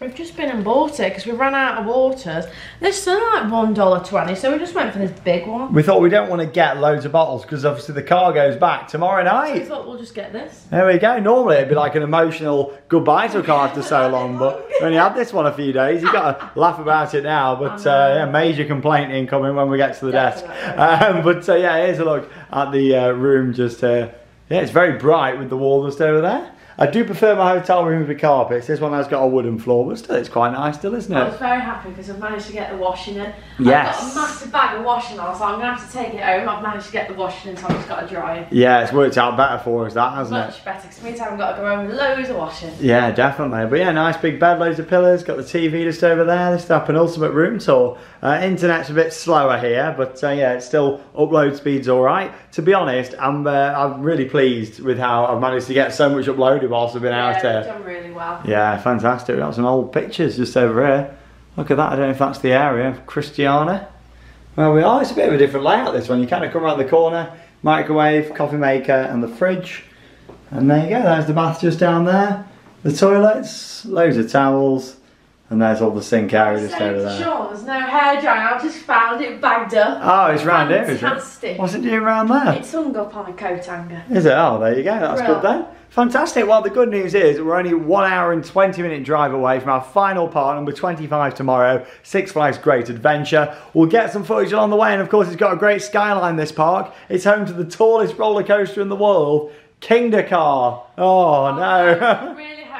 We've just been and bought it because we ran out of waters. They're still like $1.20, so we just went for this big one. We thought we don't want to get loads of bottles because obviously the car goes back tomorrow night. So we thought we'll just get this. There we go. Normally it'd be like an emotional goodbye to a car after so long, but we only had this one a few days. You've got to laugh about it now, but yeah, major complaint incoming when we get to the desk. But yeah, here's a look at the room just here. Yeah, it's very bright with the wall just over there. I do prefer my hotel room with the carpets. This one has got a wooden floor, but still, it's quite nice still, isn't it? I was very happy because I've managed to get the washing in. Yes. I've got a massive bag of washing on, so I'm going to have to take it home. I've managed to get the washing in, so I've just got to dry it. Yeah, it's worked out better for us, that, hasn't it? Much better, because meantime I've got to go home with loads of washing. Yeah, definitely. But yeah, nice big bed, loads of pillows. Got the TV just over there. This is up an ultimate room tour. Internet's a bit slower here, but yeah, it's still upload speed's all right. To be honest, I'm really pleased with how I've managed to get so much uploaded whilst I've been out here. Yeah, we've done really well. Yeah, fantastic. We've got some old pictures just over here. Look at that. I don't know if that's the area of Christiana. Well, we are. It's a bit of a different layout, this one. You kind of come around the corner, microwave, coffee maker and the fridge. And there you go. There's the bath just down there. The toilets, loads of towels. And there's all the sink area just over there. Sure, there's no hair dryer. I just found it bagged up. Oh, it's round here, is it? Fantastic. What's it doing round there? It's hung up on a coat hanger. Is it? Oh, there you go. That's good then. Fantastic. Well, the good news is we're only 1 hour and 20-minute drive away from our final part, number 25 tomorrow, Six Flags Great Adventure. We'll get some footage along the way, and of course it's got a great skyline, this park. It's home to the tallest roller coaster in the world, Kingda Ka. Oh, no.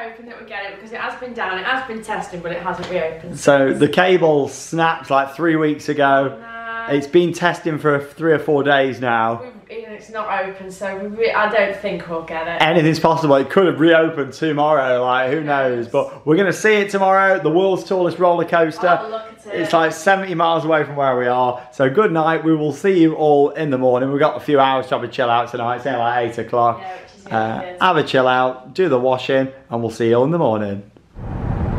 Hoping that we get it, because it has been down, it has been tested, but it hasn't reopened. So the cable snapped like 3 weeks ago. It's been testing for 3 or 4 days now. It's it's not open, so I don't think we'll get it. Anything's possible. It could have reopened tomorrow, like who knows? But we're gonna see it tomorrow. The world's tallest roller coaster. I'll look at it. It's like 70 miles away from where we are. So good night. We will see you all in the morning. We've got a few hours to have a chill out tonight. It's like 8 o'clock. Yeah, have a chill out, do the washing, and we'll see you all in the morning.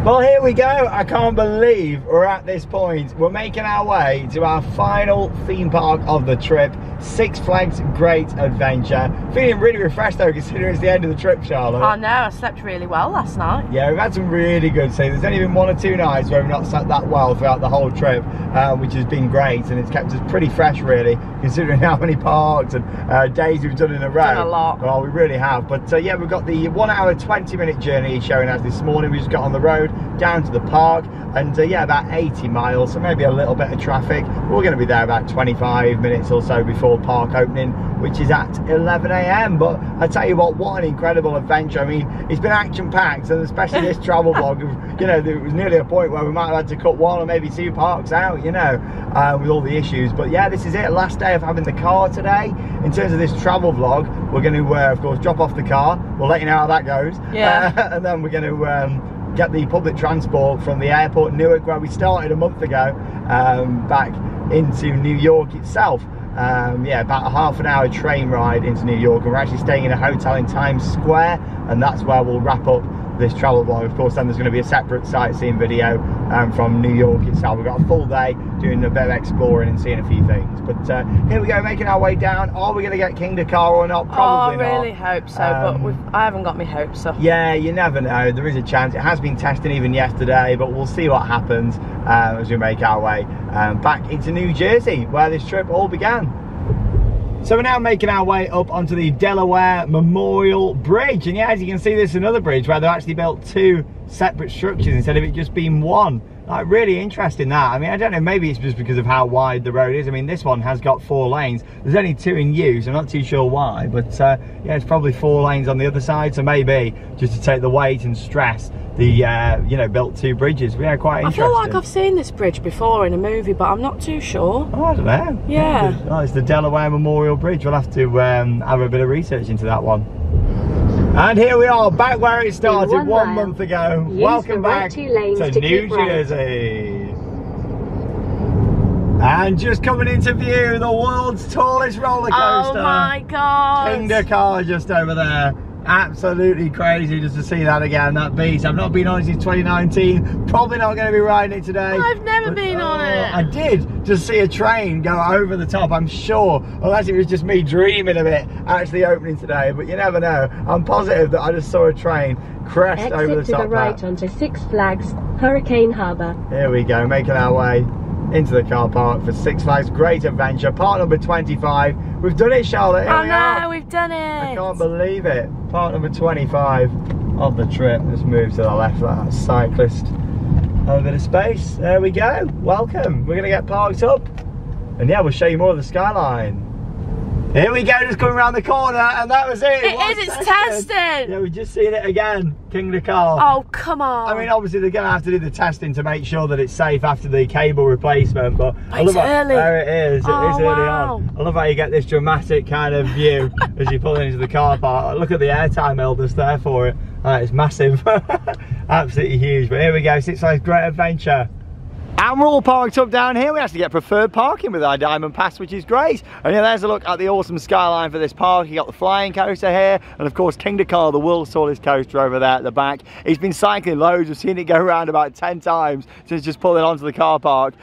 Well, here we go. I can't believe we're at this point. We're making our way to our final theme park of the trip, Six Flags Great Adventure. Feeling really refreshed though, considering it's the end of the trip, Charlotte. I know, I slept really well last night. Yeah, we've had some really good sleep. There's only been one or two nights where we've not slept that well throughout the whole trip, which has been great, and it's kept us pretty fresh really, considering how many parks and days we've done in a row. Done a lot. Well, we really have. But yeah, we've got the 1-hour, 20-minute journey showing us this morning. We just got on the road down to the park, and yeah, about 80 miles, so maybe a little bit of traffic. We're going to be there about 25 minutes or so before park opening, which is at 11 a.m. But I tell you what an incredible adventure. I mean, it's been action-packed, and especially this travel vlog, you know, there was nearly a point where we might have had to cut one or maybe two parks out, you know, with all the issues. But yeah, this is it, last day of having the car today. In terms of this travel vlog, we're going to of course drop off the car, we'll let you know how that goes, yeah, and then we're going to get the public transport from the airport in Newark, where we started a month ago, back into New York itself. Yeah, about a half-an-hour train ride into New York, and we're actually staying in a hotel in Times Square, and that's where we'll wrap up this travel vlog. Of course, then there's going to be a separate sightseeing video from New York itself. We've got a full day doing a bit of exploring and seeing a few things. But here we go, making our way down. Are we going to get Kingda Ka or not? Probably not. I really hope so, but I haven't got my hopes up. Yeah, you never know. There is a chance. It has been testing even yesterday, but we'll see what happens as we make our way back into New Jersey, where this trip all began. So we're now making our way up onto the Delaware Memorial Bridge, and yeah, as you can see, this is another bridge where they've actually built two separate structures instead of it just being one. Like, really interesting that. I mean, I don't know, maybe it's just because of how wide the road is. I mean, this one has got 4 lanes. There's only 2 in use, I'm not too sure why, but yeah, it's probably 4 lanes on the other side, so maybe just to take the weight and stress the you know, built 2 bridges. Yeah, quite interesting. I feel like I've seen this bridge before in a movie, but I'm not too sure. Oh, I don't know. Yeah. Oh, it's the Delaware Memorial Bridge. We'll have to have a bit of research into that one. And here we are, back where it started one month ago. Welcome back to New Jersey. And just coming into view, the world's tallest roller coaster. Oh my God. Kingda Ka just over there. Absolutely crazy just to see that again, that beast. I've not been on it since 2019, probably not going to be riding it today. I've never been on it. I did just see a train go over the top, I'm sure, unless it was just me dreaming of it actually opening today, but you never know. I'm positive that I just saw a train crash over the top. Exit to the right onto Six Flags Hurricane Harbor. Here we go, making our way into the car park for Six Flags Great Adventure, part number 25. We've done it, Charlotte. Here we are. No, we've done it. I can't believe it. Part number 25 of the trip. Let's move to the left, that cyclist. Have a bit of space. There we go. Welcome. We're going to get parked up. And yeah, we'll show you more of the skyline. Here we go, just coming around the corner, and that was it. It's testing. Yeah, we've just seen it again, Kingda Ka. Oh, come on. I mean, obviously, they're going to have to do the testing to make sure that it's safe after the cable replacement, but I love how, there it is. It is early on. I love how you get this dramatic kind of view as you pull into the car park. Look at the airtime elders there for it. It's massive. Absolutely huge. But here we go, Six Flags Great Adventure. And we're all parked up down here. We actually get preferred parking with our Diamond Pass, which is great. And yeah, there's a look at the awesome skyline for this park. You got the flying coaster here, and of course Kingda Ka, the world's tallest coaster, over there at the back. It's been cycling loads. We've seen it go around about 10 times since just pulling onto the car park.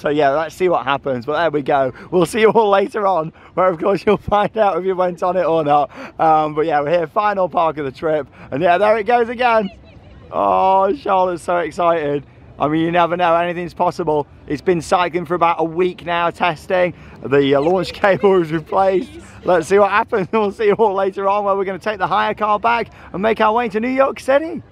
So yeah, let's see what happens. But there we go. We'll see you all later on, where of course you'll find out if you went on it or not. But yeah, we're here, final park of the trip. And yeah, there it goes again. Oh, Charlotte's so excited. I mean, you never know, anything's possible. It's been cycling for about a week now, testing. The launch cable was replaced. Let's see what happens. We'll see you all later on, where we're going to take the hire car back and make our way to New York City.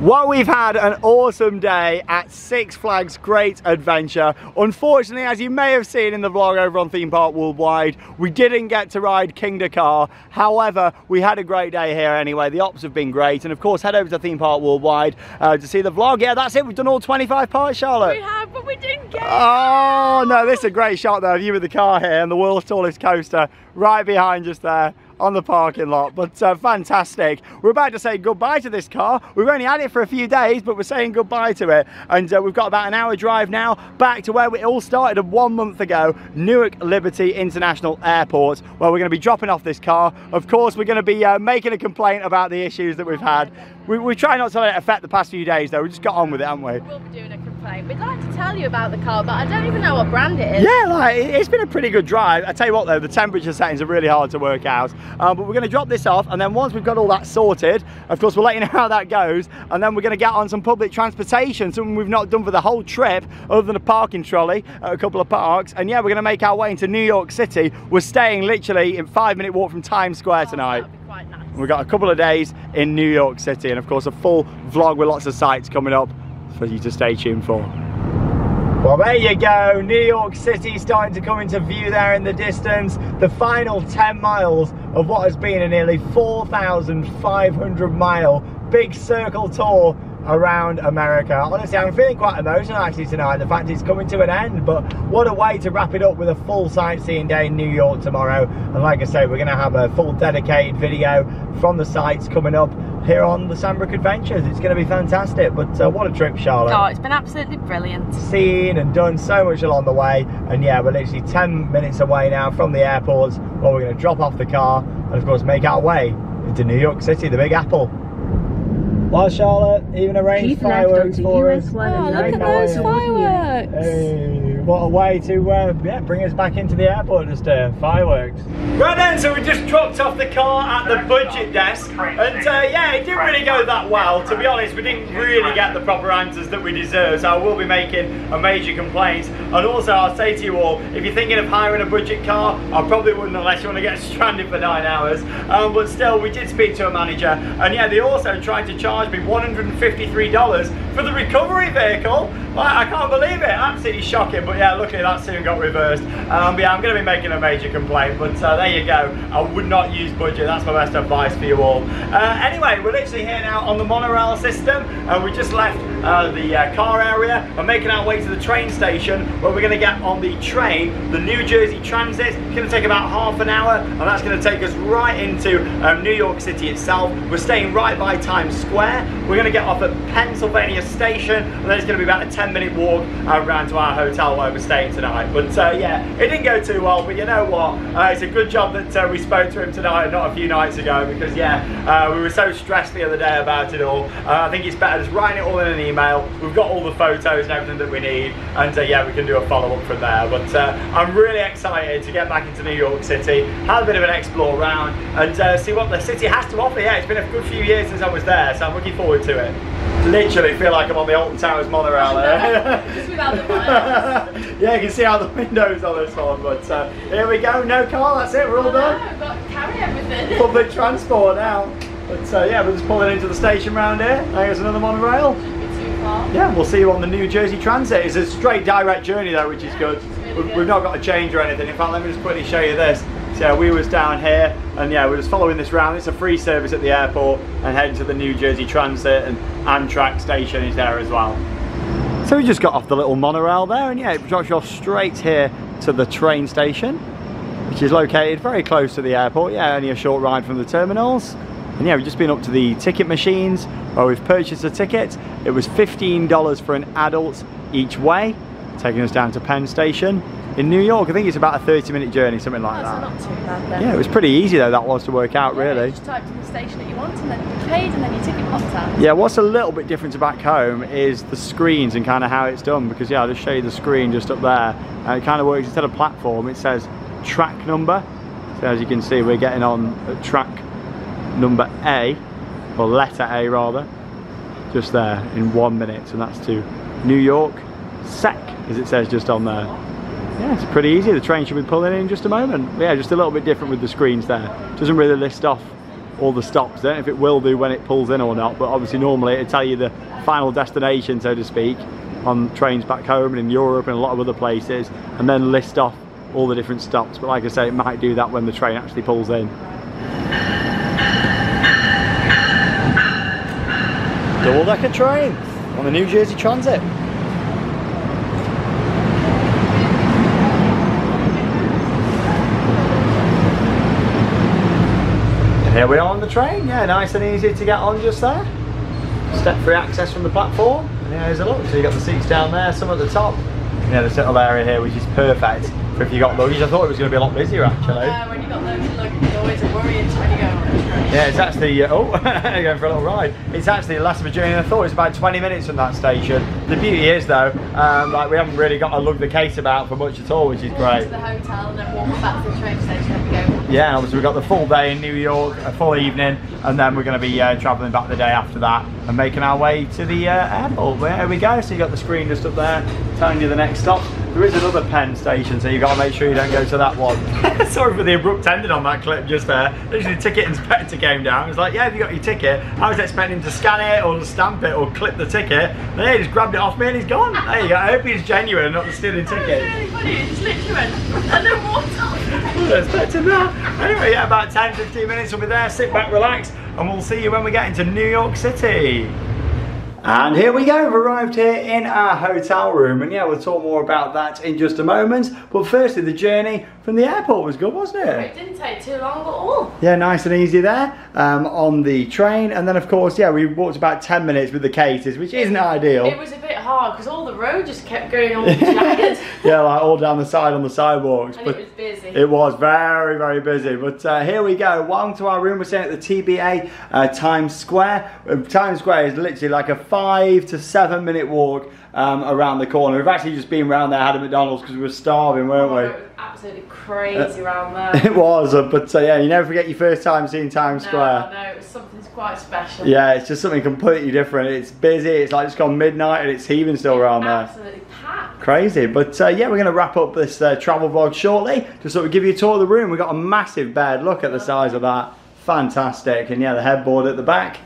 Well, we've had an awesome day at Six Flags Great Adventure. Unfortunately, as you may have seen in the vlog over on Theme Park Worldwide, we didn't get to ride Kingda Ka. However, we had a great day here anyway. The ops have been great. And of course, head over to Theme Park Worldwide to see the vlog. Yeah, that's it. We've done all 25 parts, Charlotte. We have, but we didn't get it. Oh, no, this is a great shot though of you with the car here and the world's tallest coaster right behind us there on the parking lot, but fantastic. We're about to say goodbye to this car. We've only had it for a few days, but we're saying goodbye to it. And we've got about an hour drive now back to where it all started 1 month ago, Newark Liberty International Airport, where we're gonna be dropping off this car. Of course, we're gonna be making a complaint about the issues that we've had. We try not to let it affect the past few days though. We just got on with it, haven't we? We'll be doing a complaint. We'd like to tell you about the car, but I don't even know what brand it is. Yeah, like, it's been a pretty good drive. I tell you what though, the temperature settings are really hard to work out. But we're going to drop this off, and then once we've got all that sorted, of course we'll let you know how that goes, and then we're going to get on some public transportation, something we've not done for the whole trip other than a parking trolley at a couple of parks. And yeah, we're going to make our way into New York City. We're staying literally in 5-minute walk from Times Square tonight. That'd be quite nice. We've got a couple of days in New York City, and of course a full vlog with lots of sights coming up for you to stay tuned for. Well, there you go, New York City starting to come into view there in the distance. The final 10 miles of what has been a nearly 4,500 mile big circle tour around America. Honestly, I'm feeling quite emotional actually tonight, the fact it's coming to an end, but what a way to wrap it up with a full sightseeing day in New York tomorrow. And like I say, we're gonna have a full dedicated video from the sites coming up here on the Sanbrooke Adventures. It's going to be fantastic, but what a trip, Charlotte. Oh, it's been absolutely brilliant. Seen and done so much along the way, and yeah, we're literally 10 minutes away now from the airport, where we're going to drop off the car and of course make our way into New York City, the Big Apple. Well, Charlotte, even arranged fireworks for us. Oh, look at those fireworks. Hey, what a way to yeah, bring us back into the airport, just fireworks. Right then, so we just dropped off the car at the budget desk, and yeah, it didn't really go that well. To be honest, we didn't really get the proper answers that we deserve, so I will be making a major complaint. And also, I'll say to you all, if you're thinking of hiring a budget car, I probably wouldn't unless you want to get stranded for 9 hours. But still, we did speak to a manager, and yeah, they also tried to charge me $153 for the recovery vehicle. Like, I can't believe it, absolutely shocking. But yeah, luckily that soon got reversed. But yeah, I'm going to be making a major complaint, but there you go. I would not use budget, that's my best advice for you all. Anyway, we're literally here now on the monorail system, and we just left the car area. We're making our way to the train station, where we're going to get on the train, the New Jersey Transit. It's going to take about half an hour, and that's going to take us right into New York City itself. We're staying right by Times Square. We're going to get off at Pennsylvania Station, and then it's going to be about a 10-minute walk around to our hotel where we're staying tonight. But yeah, it didn't go too well, but you know what, it's a good job that we spoke to him tonight and not a few nights ago, because yeah, we were so stressed the other day about it all. I think it's better just writing it all in an email. We've got all the photos and everything that we need, and yeah, we can do a follow-up from there. But I'm really excited to get back into New York City, have a bit of an explore round, and see what the city has to offer. Yeah, it's been a good few years since I was there, so I'm looking forward to it. Literally feel like I'm on the Alton Towers monorail there. Just without the miles. Yeah, you can see how the windows on this one, but here we go. No car, that's it, we're all done. I've got to carry everything. Public transport now. But yeah, we're just pulling into the station round here. There's another monorail. Shouldn't be too far. Yeah, we'll see you on the New Jersey Transit. It's a straight direct journey though, which is good. Really good. We've not got to change or anything. In fact, let me just quickly show you this. So yeah, we was down here, and yeah, we're just following this round. It's a free service at the airport, and heading to the New Jersey Transit, and Amtrak station is there as well. So we just got off the little monorail there, and yeah, it drops you off straight here to the train station, which is located very close to the airport. Yeah, only a short ride from the terminals. And yeah, we've just been up to the ticket machines, where we've purchased a ticket. It was $15 for an adult each way, taking us down to Penn Station. In New York, I think it's about a 30-minute journey, something like that. So not too bad then. Yeah, it was pretty easy though, that was to work out, really. You just typed in the station that you want, and then you paid, and then your ticket popped out. Yeah, what's a little bit different to back home is the screens and kind of how it's done, because yeah, I'll just show you the screen just up there. It kind of works, instead of platform, it says track number. So as you can see, we're getting on at track number A, or letter A rather, just there in 1 minute, and that's to New York SEC, as it says just on there. Yeah, it's pretty easy. The train should be pulling in just a moment. Yeah, just a little bit different with the screens there. Doesn't really list off all the stops there, if it will do when it pulls in or not, but obviously normally it'll tell you the final destination, so to speak, on trains back home and in Europe and a lot of other places, and then list off all the different stops. But like I say, it might do that when the train actually pulls in. Double-decker train on the New Jersey Transit. Here we are on the train, yeah, nice and easy to get on just there. Step-free access from the platform, and here's a look. So you've got the seats down there, some at the top. Yeah, this little area here, which is perfect for if you've got luggage. I thought it was going to be a lot busier, actually. When you've got loads of luggage, it's always a worry when you go on a train. Yeah, it's actually, going for a little ride. It's actually less of a journey than I thought. It's about 20 minutes from that station. The beauty is, though, like we haven't really got to lug the case about for much at all, which is great. To the hotel and then walk back to the train station and we go. Yeah, obviously we've got the full day in New York, a full evening, and then we're going to be travelling back the day after that and making our way to the airport. But here we go, so you've got the screen just up there telling you the next stop. There is another Penn Station, so you've got to make sure you don't go to that one. Sorry for the abrupt ending on that clip just there. Literally the ticket inspector came down and was like, yeah, have you got your ticket? I was expecting him to scan it or stamp it or clip the ticket. And he just grabbed it off me and he's gone. There you go. I hope he's genuine and not stealing tickets. It's really funny, it's literally went and then walked off. Expecting that. Anyway, yeah, about 10-15 minutes we'll be there. Sit back, relax, and we'll see you when we get into New York City. And here we go, we've arrived here in our hotel room, and yeah, we'll talk more about that in just a moment. But firstly, the journey from the airport was good, wasn't it? It didn't take too long at all. Yeah, nice and easy there on the train. And then of course, yeah, we walked about 10 minutes with the cases, which isn't ideal. It was a bit hard because all the road just kept going all jagged. Yeah, like all down the side on the sidewalks. And but it was busy. It was very, very busy. But here we go, welcome to our room. We're staying at the TBA Times Square. Times Square is literally like a 5- to 7-minute walk around the corner. We've actually just been around there, had a McDonald's because we were starving, weren't we? It was absolutely crazy around there. It was, but yeah, you never forget your first time seeing Times Square. No, it was something quite special. Yeah, it's just something completely different. It's busy, it's like just gone midnight and it's heaving still around there. Absolutely packed. Crazy, but yeah, we're going to wrap up this travel vlog shortly. Just sort of give you a tour of the room. We've got a massive bed, look at the size of that. Fantastic, and yeah, the headboard at the back.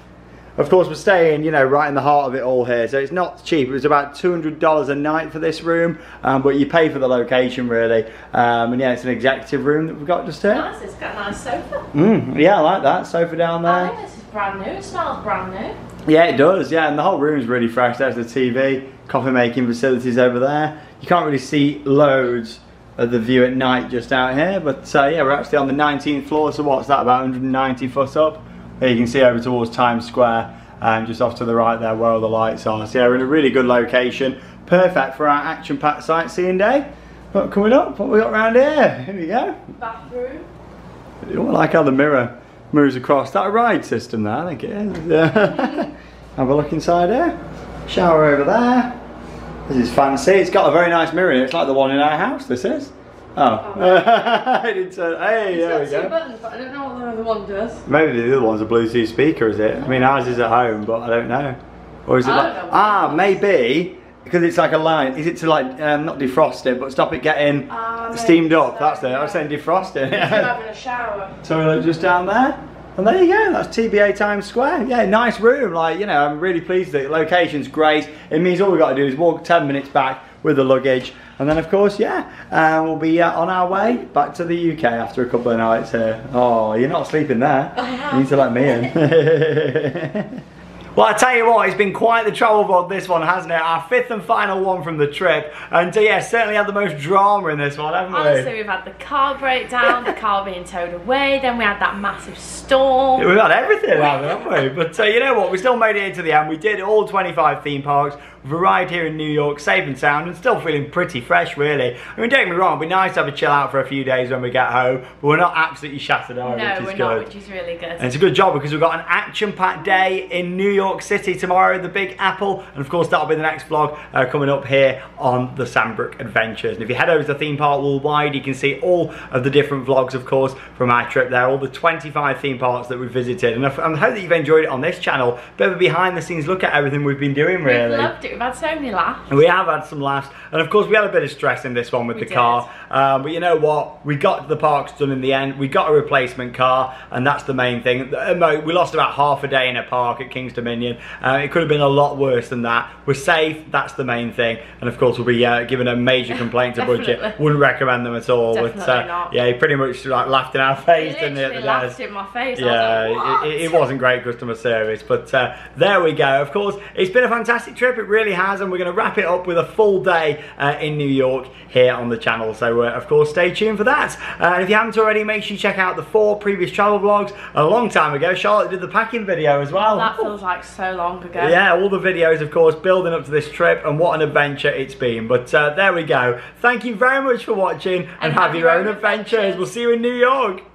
Of course, we're staying, you know, right in the heart of it all here, so it's not cheap. It was about $200 a night for this room, but you pay for the location, really. And yeah, it's an executive room that we've got just here. Nice, it's got a nice sofa. Yeah, I like that sofa down there. I think this is brand new, it smells brand new. Yeah, it does, yeah, and the whole room is really fresh. There's the TV, coffee making facilities over there. You can't really see loads of the view at night just out here, but yeah, we're actually on the 19th floor, so what's that, about 190 foot up? You can see over towards Times Square and just off to the right there where all the lights are. So yeah, we're in a really good location, perfect for our action-packed sightseeing day. But coming up, what we got around here? Here we go. Bathroom. I like how the mirror moves across that ride system there, I think it is. Yeah. Have a look inside here. Shower over there. This is fancy. It's got a very nice mirror in it. It's like the one in our house, this is. Oh, it's hey, there we go. Buttons, but I don't know what the other one does. Maybe the other one's a Bluetooth speaker, is it? I mean, ours is at home, but I don't know. Or is it like, maybe, because it's like a line, is it to like, not defrost it, but stop it getting steamed up, so, that's it, yeah. I was saying defrost it. It's having a shower. Toilet just down there. And there you go, that's TBA Times Square. Yeah, nice room, like, you know, I'm really pleased that the location's great. It means all we've got to do is walk 10 minutes back with the luggage. And then of course, yeah, we'll be on our way back to the UK after a couple of nights here. Oh, you're not sleeping there. You need to let me in. Well, I tell you what, it's been quite the travel vlog this one, hasn't it? Our fifth and final one from the trip. And yeah, certainly had the most drama in this one, haven't we? Honestly, we've had the car breakdown, the car being towed away, then we had that massive storm. Yeah, we've had everything, haven't we? But you know what, we still made it into the end. We did all 25 theme parks. We've arrived here in New York, safe and sound, and still feeling pretty fresh, really. I mean, don't get me wrong, it'd be nice to have a chill out for a few days when we get home, but we're not absolutely shattered out, which is good. No, we're not, which is really good. And it's a good job because we've got an action-packed day in New York York City tomorrow, the Big Apple, and of course that'll be the next vlog coming up here on the Sanbrooke Adventures. And if you head over to Theme Park Worldwide, you can see all of the different vlogs, of course, from our trip there, all the 25 theme parks that we visited. And I hope that you've enjoyed it on this channel, a bit of a behind the scenes look at everything we've been doing, really. We've loved it, we've had so many laughs. We have had some laughs, and of course we had a bit of stress in this one with the car, but you know what, we got the parks done in the end, we got a replacement car, and that's the main thing. We lost about half a day in a park at Kings Dominion. It could have been a lot worse than that. We're safe, that's the main thing, and of course we'll be giving a major complaint to Budget. Wouldn't recommend them at all. Definitely not. Yeah, he pretty much like laughed in our face, didn't he, at the laughed in my face. Yeah, like, it wasn't great customer service, but there we go. Of course, it's been a fantastic trip, it really has, and we're going to wrap it up with a full day in New York here on the channel, so of course stay tuned for that. And if you haven't already, make sure you check out the 4 previous travel vlogs. A long time ago Charlotte did the packing video as well. That feels like so long ago. Yeah, all the videos of course building up to this trip, and what an adventure it's been. But there we go. Thank you very much for watching, and have your own adventures. We'll see you in New York.